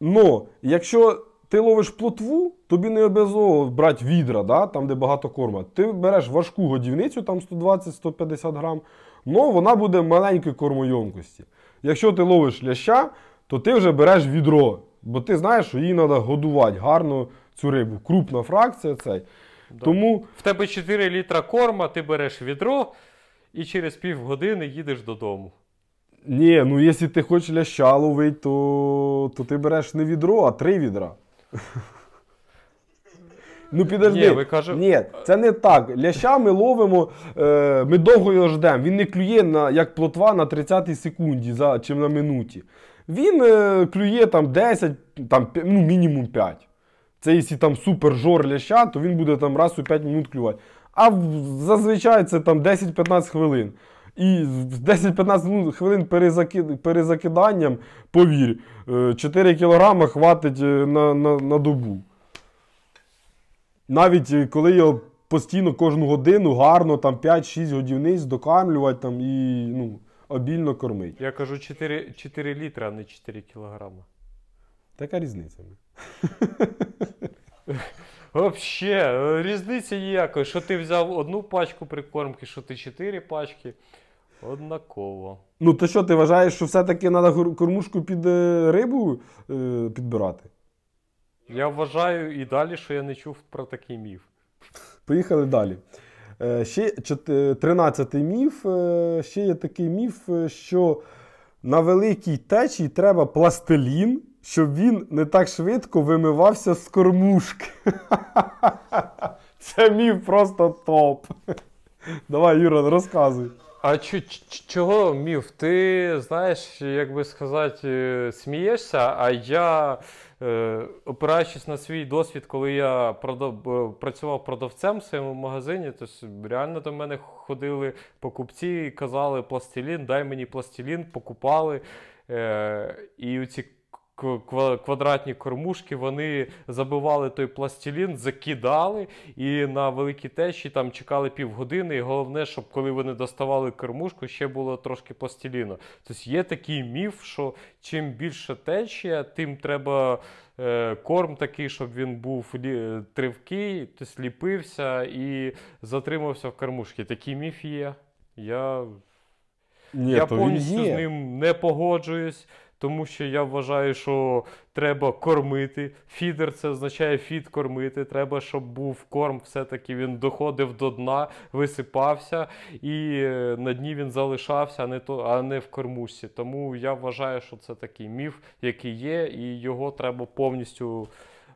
Но, якщо... Ти ловиш плотву, тобі не обов'язково брати відра, да, там, де багато корма. Ти береш важку годівницю, там сто двадцять - сто п'ятдесят грам, але вона буде маленької кормоємкості. Якщо ти ловиш ляща, то ти вже береш відро, бо ти знаєш, що їй треба годувати гарно цю рибу. Крупна фракція цей. Да. Тому... В тебе чотири літра корма, ти береш відро і через півгодини їдеш додому. Ні, ну якщо ти хочеш ляща ловити, то, то ти береш не відро, а три відра. Ну підожди, ні, кажу... ні, це не так. Ляща ми ловимо, е, ми довго його ждемо. Він не клює, на, як плотва, на тридцятій секунді, за, чим на минуті. Він е, клює там десять, там, ну, мінімум п'ять. Це якщо там супер-жор ляща, то він буде там раз у п'ять минут клювати. А зазвичай це там десять-п'ятнадцять хвилин. І десять-п'ятнадцять хвилин перезакиданням, повір, чотири кілограми хватить на, на, на добу. Навіть коли його постійно кожну годину гарно там п'ять-шість годівниць докармлювати там і, ну, обільно кормити. Я кажу чотири, чотири літри, а не чотири кілограми. Така різниця. Взагалі, різниці ніякої. Що ти взяв одну пачку прикормки, що ти чотири пачки. Однаково. Ну, то що, ти вважаєш, що все-таки треба кормушку під рибу е, підбирати? Я вважаю і далі, що я не чув про такий міф. Поїхали далі. Е, ще тринадцятий міф. Е, ще є такий міф, що на великій течії треба пластилін, щоб він не так швидко вимивався з кормушки. Це міф просто топ. Давай, Юра, розказуй. А ч- ч- чого міф? Ти, знаєш, як би сказати, смієшся, а я, е, опираючись на свій досвід, коли я продав, працював продавцем в своєму магазині, то реально до мене ходили покупці і казали пластилін, дай мені пластилін, покупали. Е, і оці квадратні кормушки, вони забивали той пластилін, закидали і на великій течії там чекали півгодини, і головне, щоб коли вони доставали кормушку, ще було трошки пластиліну. Тобто є такий міф, що чим більше течія, тим треба е, корм такий, щоб він був лі, тривкий, тобто ліпився і затримався в кормушці. Такий міф є. Я, Ні, я повністю є. з ним не погоджуюсь. Тому що я вважаю, що треба кормити. Фідер – це означає фід кормити. Треба, щоб був корм, все-таки він доходив до дна, висипався і на дні він залишався, а не, то, а не в кормушці. Тому я вважаю, що це такий міф, який є, і його треба повністю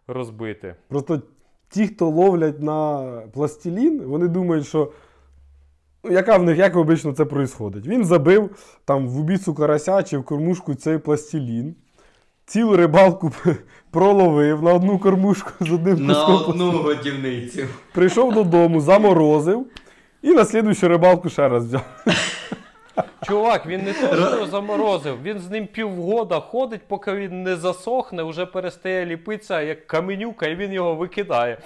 розбити. Просто ті, хто ловлять на пластилін, вони думають, що... Яка в них, як обично це відбувається? Він забив там в убійцю карася чи в кормушку цей пластилін. цілу рибалку проловив на одну кормушку з одним куском. На одну годівницю. Прийшов додому, заморозив і на слідуючу рибалку ще раз взяв. Чувак, він не те, що заморозив, він з ним півгода ходить, поки він не засохне, вже перестає ліпитися як каменюка, і він його викидає.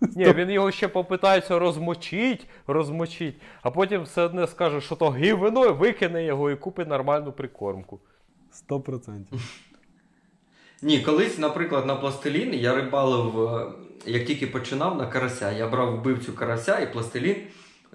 Ні, він його ще попитається розмочить, розмочить, а потім все одне скаже, що то гівно, викине його і купить нормальну прикормку. Сто процентів. Ні, колись, наприклад, на пластилін я рибалив, як тільки починав, на карася. Я брав вбивцю карася і пластилін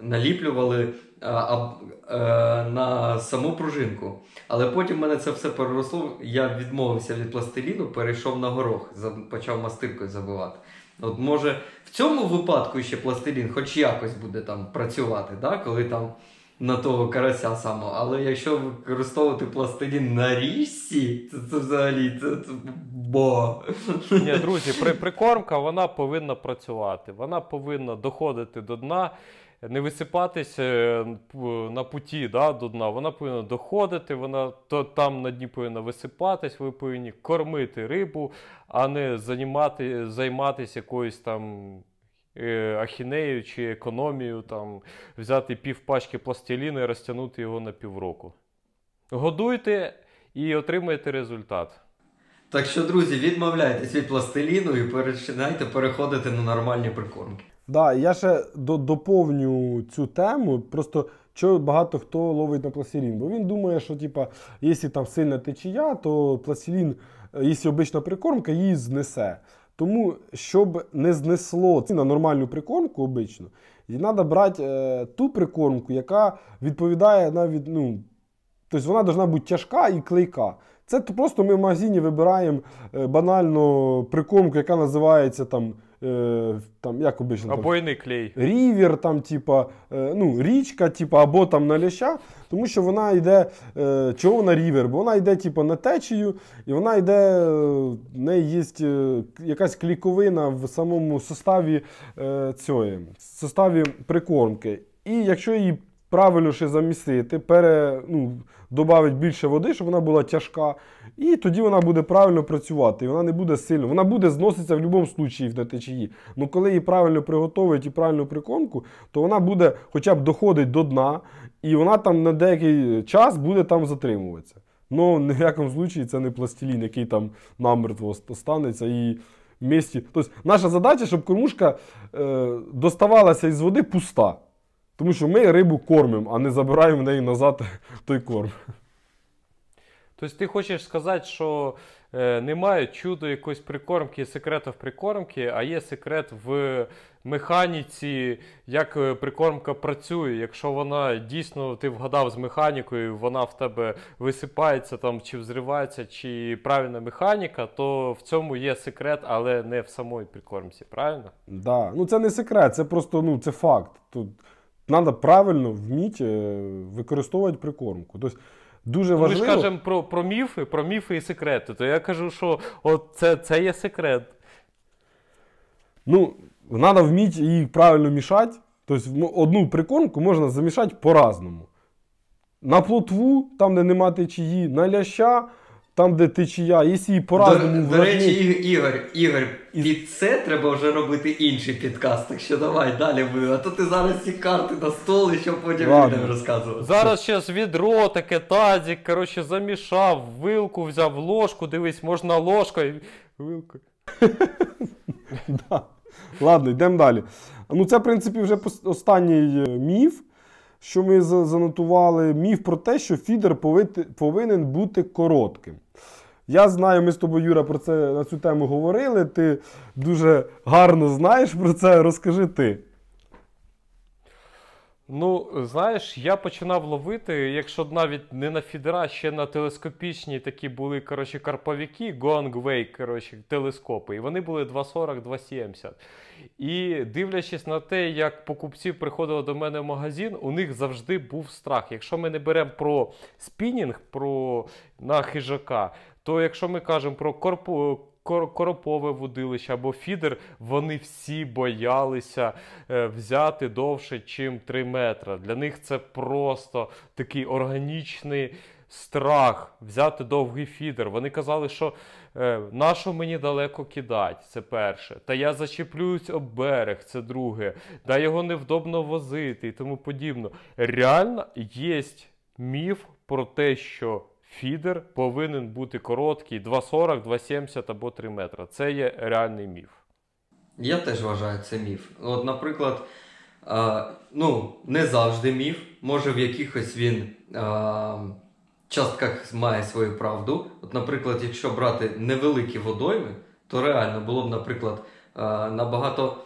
наліплювали а, а, а, на саму пружинку. Але потім в мене це все переросло, я відмовився від пластиліну, перейшов на горох, почав мастилкою забивати. От може в цьому випадку ще пластилін хоч якось буде там працювати, да? Коли там на того карася само. Але якщо використовувати пластилін на річці, то це взагалі це, це... бо. Ні, друзі, при, прикормка вона повинна працювати, вона повинна доходити до дна, не висипатись на путі, да, до дна, вона повинна доходити, вона то там на дні повинна висипатись, ви повинні кормити рибу, а не займати, займатися якоюсь там ахінею чи економією, там, взяти пів пачки пластиліну і розтягнути його на півроку. Годуйте і отримаєте результат. Так що, друзі, відмовляйтесь від пластиліну і починайте переходити на нормальні прикормки. Да, я ще доповню цю тему, просто що багато хто ловить на пластилін, бо він думає, що типа, якщо там сильна течія, то пластилін, якщо обична прикормка, її знесе. Тому, щоб не знесло на нормальну прикормку обично, їй треба брати е, ту прикормку, яка відповідає навіть, ну, тобто вона повинна бути тяжка і клейка. Це просто ми в магазині вибираємо е, банально прикормку, яка називається там, там, як обично, обойний клей. Рівер, там, типа, ну, річка, типа, або там на ляща, тому що вона йде, чого вона рівер, бо вона йде типа на течію, і вона йде, в неї є якась клейковина в самому составі цієї, составі прикормки. І якщо її правильно ще замісити, пере, ну, додати більше води, щоб вона була тяжка, і тоді вона буде правильно працювати, і вона не буде сильно, вона буде зноситися в будь-якому випадку на течії. Ну коли її правильно приготують і правильну прикормку, то вона буде хоча б доходити до дна, і вона там на деякий час буде там затримуватися. Ну, ні в якому випадку це не пластилін, який там намертво останеться і в місті. Тобто наша задача, щоб кормушка е, доставалася із води пуста. Тому що ми рибу кормимо, а не забираємо в неї назад той корм. Тобто ти хочеш сказати, що е, немає чудо якоїсь прикормки, секретів прикормки, а є секрет в механіці, як прикормка працює. Якщо вона дійсно, ти вгадав з механікою, вона в тебе висипається там, чи взривається, чи правильна механіка, то в цьому є секрет, але не в самій прикормці, правильно? Так, да. Ну це не секрет, це просто, ну, це факт. Тут... Треба правильно вміти використовувати прикормку. Тобто дуже важливо... Ми ж кажемо про, про міфи, про міфи і секрети. То я кажу, що от це, це є секрет. Ну, треба вміти її правильно мішати. Тобто одну прикормку можна замішати по-разному. На плотву, там де нема течії, на ляща, там де течія, якщо її по-разному... До, до речі, Ігор, Ігор, під це треба вже робити інший підкаст, так що давай далі, а то ти зараз ці карти на стол і що потім людям розказувати. Зараз ще відро, таке тазик, коротше, замішав, вилку взяв, ложку, дивись, можна ложкою, вилкою. Ладно, йдемо далі. Ну це, в принципі, вже останній міф, що ми занотували, міф про те, що фідер повинен бути коротким. Я знаю, ми з тобою, Юра, про це, на цю тему говорили, ти дуже гарно знаєш про це, розкажи ти. Ну, знаєш, я починав ловити, якщо навіть не на фідера, ще на телескопічні такі були, коротше, карповики, Гонгвей, коротше, телескопи, і вони були два сорок - два сімдесят. І дивлячись на те, як покупці приходили до мене в магазин, у них завжди був страх. Якщо ми не беремо про спінінг, про на хижака, то якщо ми кажемо про корпу... коропове вудилище або фідер, вони всі боялися взяти довше, ніж три метри. Для них це просто такий органічний страх взяти довгий фідер. Вони казали, що е, нащо мені далеко кидати, це перше. Та я зачеплююсь об берег, це друге. Та його невдобно возити і тому подібне. Реально є міф про те, що фідер повинен бути короткий, два сорок, два сімдесят або три метри. Це є реальний міф. Я теж вважаю, це міф. От, наприклад, е, ну, не завжди міф, може в якихось він е, частках має свою правду. От, наприклад, якщо брати невеликі водойми, то реально було б, наприклад, е, набагато,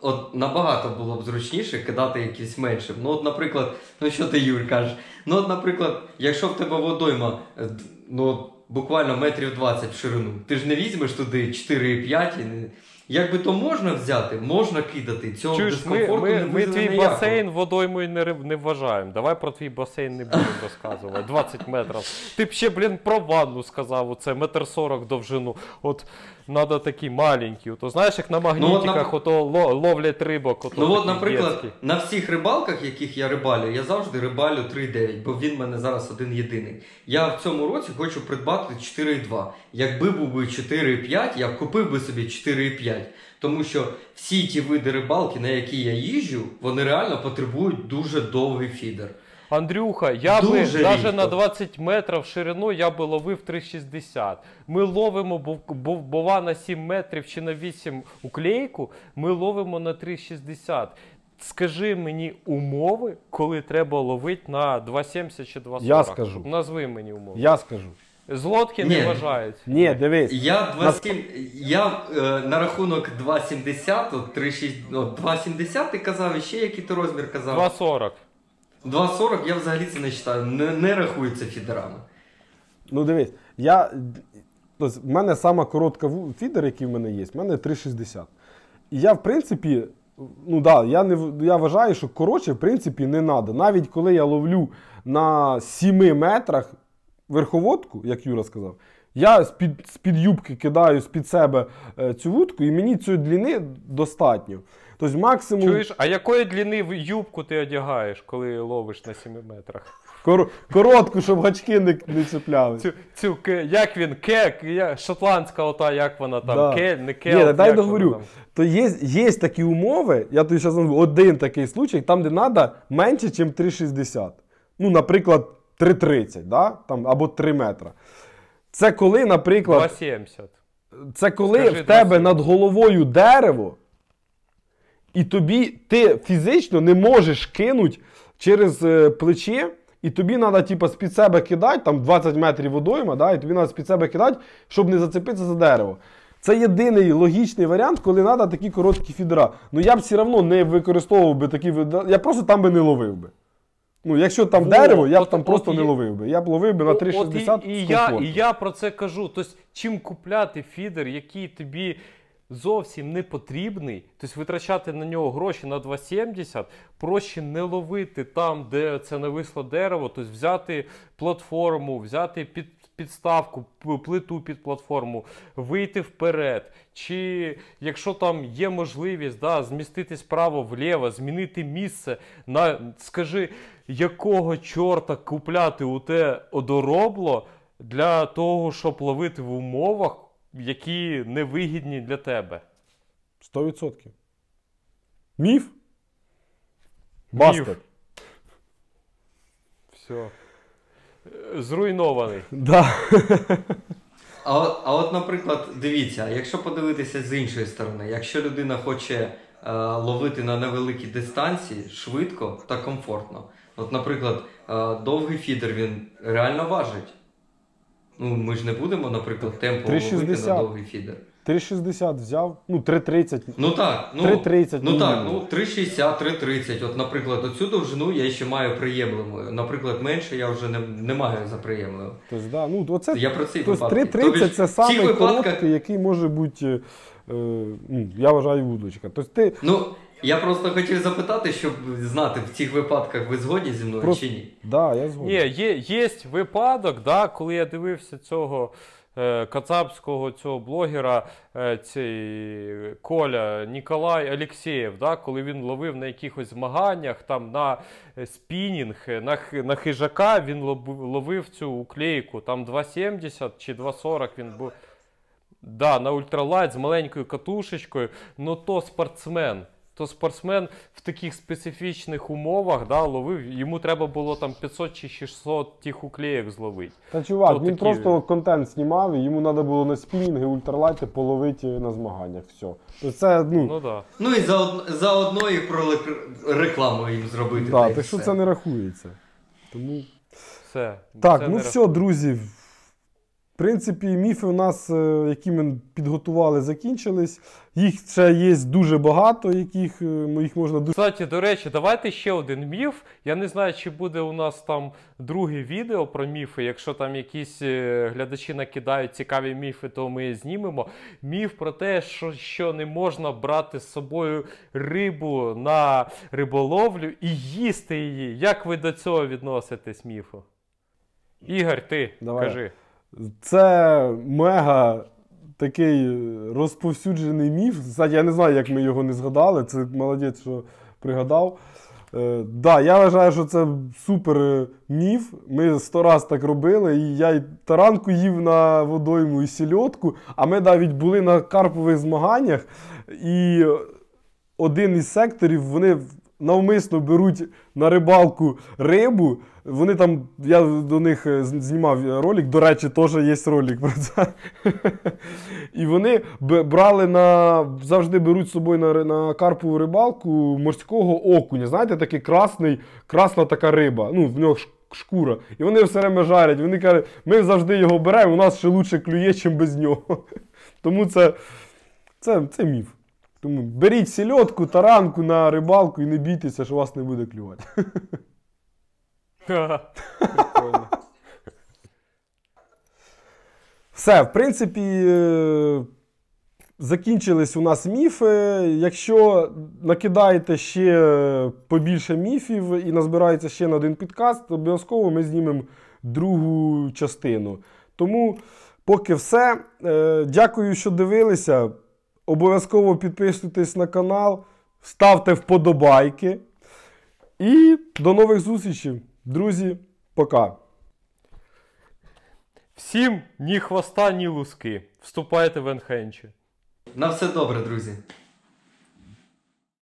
от, набагато було б зручніше кидати якісь менші. Ну, от, наприклад, ну що ти, Юр, кажеш? Ну, от, наприклад, якщо в тебе водойма, ну, буквально метрів двадцять в ширину, ти ж не візьмеш туди чотири п'ять і не... Якби то можна взяти, можна кидати, цього Чуєш, дискомфорту ми, ми, не визване ніякого. Ми твій басейн водоймою не, не вважаємо. Давай про твій басейн не будемо розказувати. двадцять метрів. Ти б ще, блін, про ванну сказав, оце, метр сорок довжину. От, треба такі маленькі. Ото, знаєш, як на магнітиках, ну, от, ото ловлять рибок. Ото, ну, от, наприклад, дєцькі. На всіх рибалках, яких я рибалю, я завжди рибалю три дев'ять, бо він в мене зараз один-єдиний. Я в цьому році хочу придбати чотири два. Якби був би чотири п'ять, я б купив би собі чотири п'ять. Тому що всі ті види рибалки, на які я їжджу, вони реально потребують дуже довгий фідер. Андрюха, я би навіть на двадцять метрів ширину я би ловив три шістдесят. Ми ловимо, бува, на сім метрів чи на вісім уклейку, ми ловимо на три шістдесят. Скажи мені умови, коли треба ловити на два сімдесят чи два сорок. Я скажу. Назви мені умови. Я скажу. З лодки не вважають. Ні, дивись. Я, двадцять сім, я е, на рахунок два сімдесят, от, три шість, от, два сімдесят ти казав, і ще який ти розмір казав? два сорок. два сорок я взагалі це не вважаю, не, не рахується фідерами. Ну дивись, я, тобто, в мене сама коротка фідер, який в мене є, в мене три шістдесят. І я в принципі, ну да, я, не, я вважаю, що коротше в принципі не треба. Навіть коли я ловлю на семи метрах, верховодку, як Юра сказав, я з-під, з-під юбки кидаю з-під себе е, цю вудку, і мені цієї длини достатньо. Тобто максимум... Чуєш, а якої длини юбку ти одягаєш, коли ловиш на семи метрах? Кор... Коротку, щоб гачки не, не чіпляли. Цю, цю, як він, кек, шотландська ота, як вона там, да. Кель, не кель. Ні, дай договорю. То є, є такі умови, я тобі зараз назву, один такий случай, там, де треба менше, ніж три шістдесят. Ну, наприклад, три тридцять, да? Там, або три метри. Це коли, наприклад... два сімдесят. Це коли Скажи, в тебе два сімдесят. Над головою дерево, і тобі, ти фізично не можеш кинути через е, плече, і тобі треба типу, з-під себе кидати, там двадцять метрів водойма, да? І тобі треба з-під себе кидати, щоб не зацепитися за дерево. Це єдиний логічний варіант, коли треба такі короткі фідера. Ну я б все одно не використовував би такі... Я просто там би не ловив би. Ну, якщо там О, дерево, я б там от, просто от, не ловив би. Я б ловив би на три шістдесят. І, і, я, і я про це кажу. Тобто, чим купляти фідер, який тобі зовсім не потрібний, тобто витрачати на нього гроші на два сімдесят, проще не ловити там, де це нависло дерево, тобто взяти платформу, взяти під підставку, плиту під платформу, вийти вперед, чи якщо там є можливість, да, зміститись право-вліво, змінити місце, на, скажи, якого чорта купляти у те одоробло для того, щоб ловити в умовах, які невигідні для тебе? сто відсотків. Міф? Бастер. Все. Зруйнований. Да. а, от, а от, наприклад, дивіться, якщо подивитися з іншої сторони, якщо людина хоче е, ловити на невеликій дистанції швидко та комфортно, от, наприклад, е, довгий фідер, він реально важить. Ну, ми ж не будемо, наприклад, темпу ловити на довгий фідер. три шістдесят взяв, ну три тридцять. Ну так, ну, три тридцять, ну, так, ну три шістдесят, три тридцять. От, наприклад, оцю довжину я ще маю приємливою. Наприклад, менше я вже не, не маю за приємливою. Тобто, да, ну, оце, я про ці випадки. три тридцять це самий випадках... короткий, який може бути, е, е, я вважаю, вудочка. Тобто, ти... Ну, я просто хотів запитати, щоб знати, в цих випадках ви згодні зі мною про... чи ні? Так, да, я згоден. Ні, є, є випадок, да, коли я дивився цього... кацапського цього блогера, цей Коля Николай Алексєєв, да, коли він ловив на якихось змаганнях, там на спінінг, на, на хижака він ловив цю уклейку, там два сімдесят чи два сорок він був. Да, на ультралайт з маленькою катушечкою, ну то спортсмен. То спортсмен в таких специфічних умовах, да, ловив, йому треба було там п'ятсот чи шістсот тих уклеєк зловити. Та чувак, то він такі... просто контент знімав, і йому треба було на спінінги, ультралайти половити на змаганнях, все. То це, ну... Ну, да. Ну і заодно за їх про рекламу їм зробити. Да, так, так що це не рахується. Тому... Все. Так, це ну все, рахує. Друзі. В принципі, міфи у нас, які ми підготували, закінчились. Їх ще є дуже багато, яких їх можна дуже... Кстати, до речі, давайте ще один міф. Я не знаю, чи буде у нас там друге відео про міфи. Якщо там якісь глядачі накидають цікаві міфи, то ми знімемо. Міф про те, що, що не можна брати з собою рибу на риболовлю і їсти її. Як ви до цього відноситесь, міфу? Ігор, ти давай. Кажи. Це мега такий розповсюджений міф. Кстати, я не знаю, як ми його не згадали. Це молодець, що пригадав. Е, да, я вважаю, що це супер міф. Ми сто раз так робили. І я і таранку їв на водойму, і сільотку. А ми навіть були на карпових змаганнях. І один із секторів, вони... навмисно беруть на рибалку рибу, вони там, я до них знімав ролик, до речі, теж є ролик про це. І вони брали на, завжди беруть з собою на, на карпову рибалку морського окуня, знаєте, такий красний, красна така риба, ну, в нього шкура. І вони все время жарять, вони кажуть, ми завжди його беремо, у нас ще лучше клює, ніж без нього. Тому це, це, це міф. Тому беріть сільотку, таранку на рибалку і не бійтеся, що вас не буде клювати. Все, в принципі, закінчились у нас міфи. Якщо накидаєте ще побільше міфів і назбирається ще на один підкаст, обов'язково ми знімемо другу частину. Тому поки все. Дякую, що дивилися. Обов'язково підписуйтесь на канал, ставте вподобайки. І до нових зустрічей. Друзі, пока. Всім ні хвоста, ні луски. Вступайте в Н Х Н Ч. На все добре, друзі.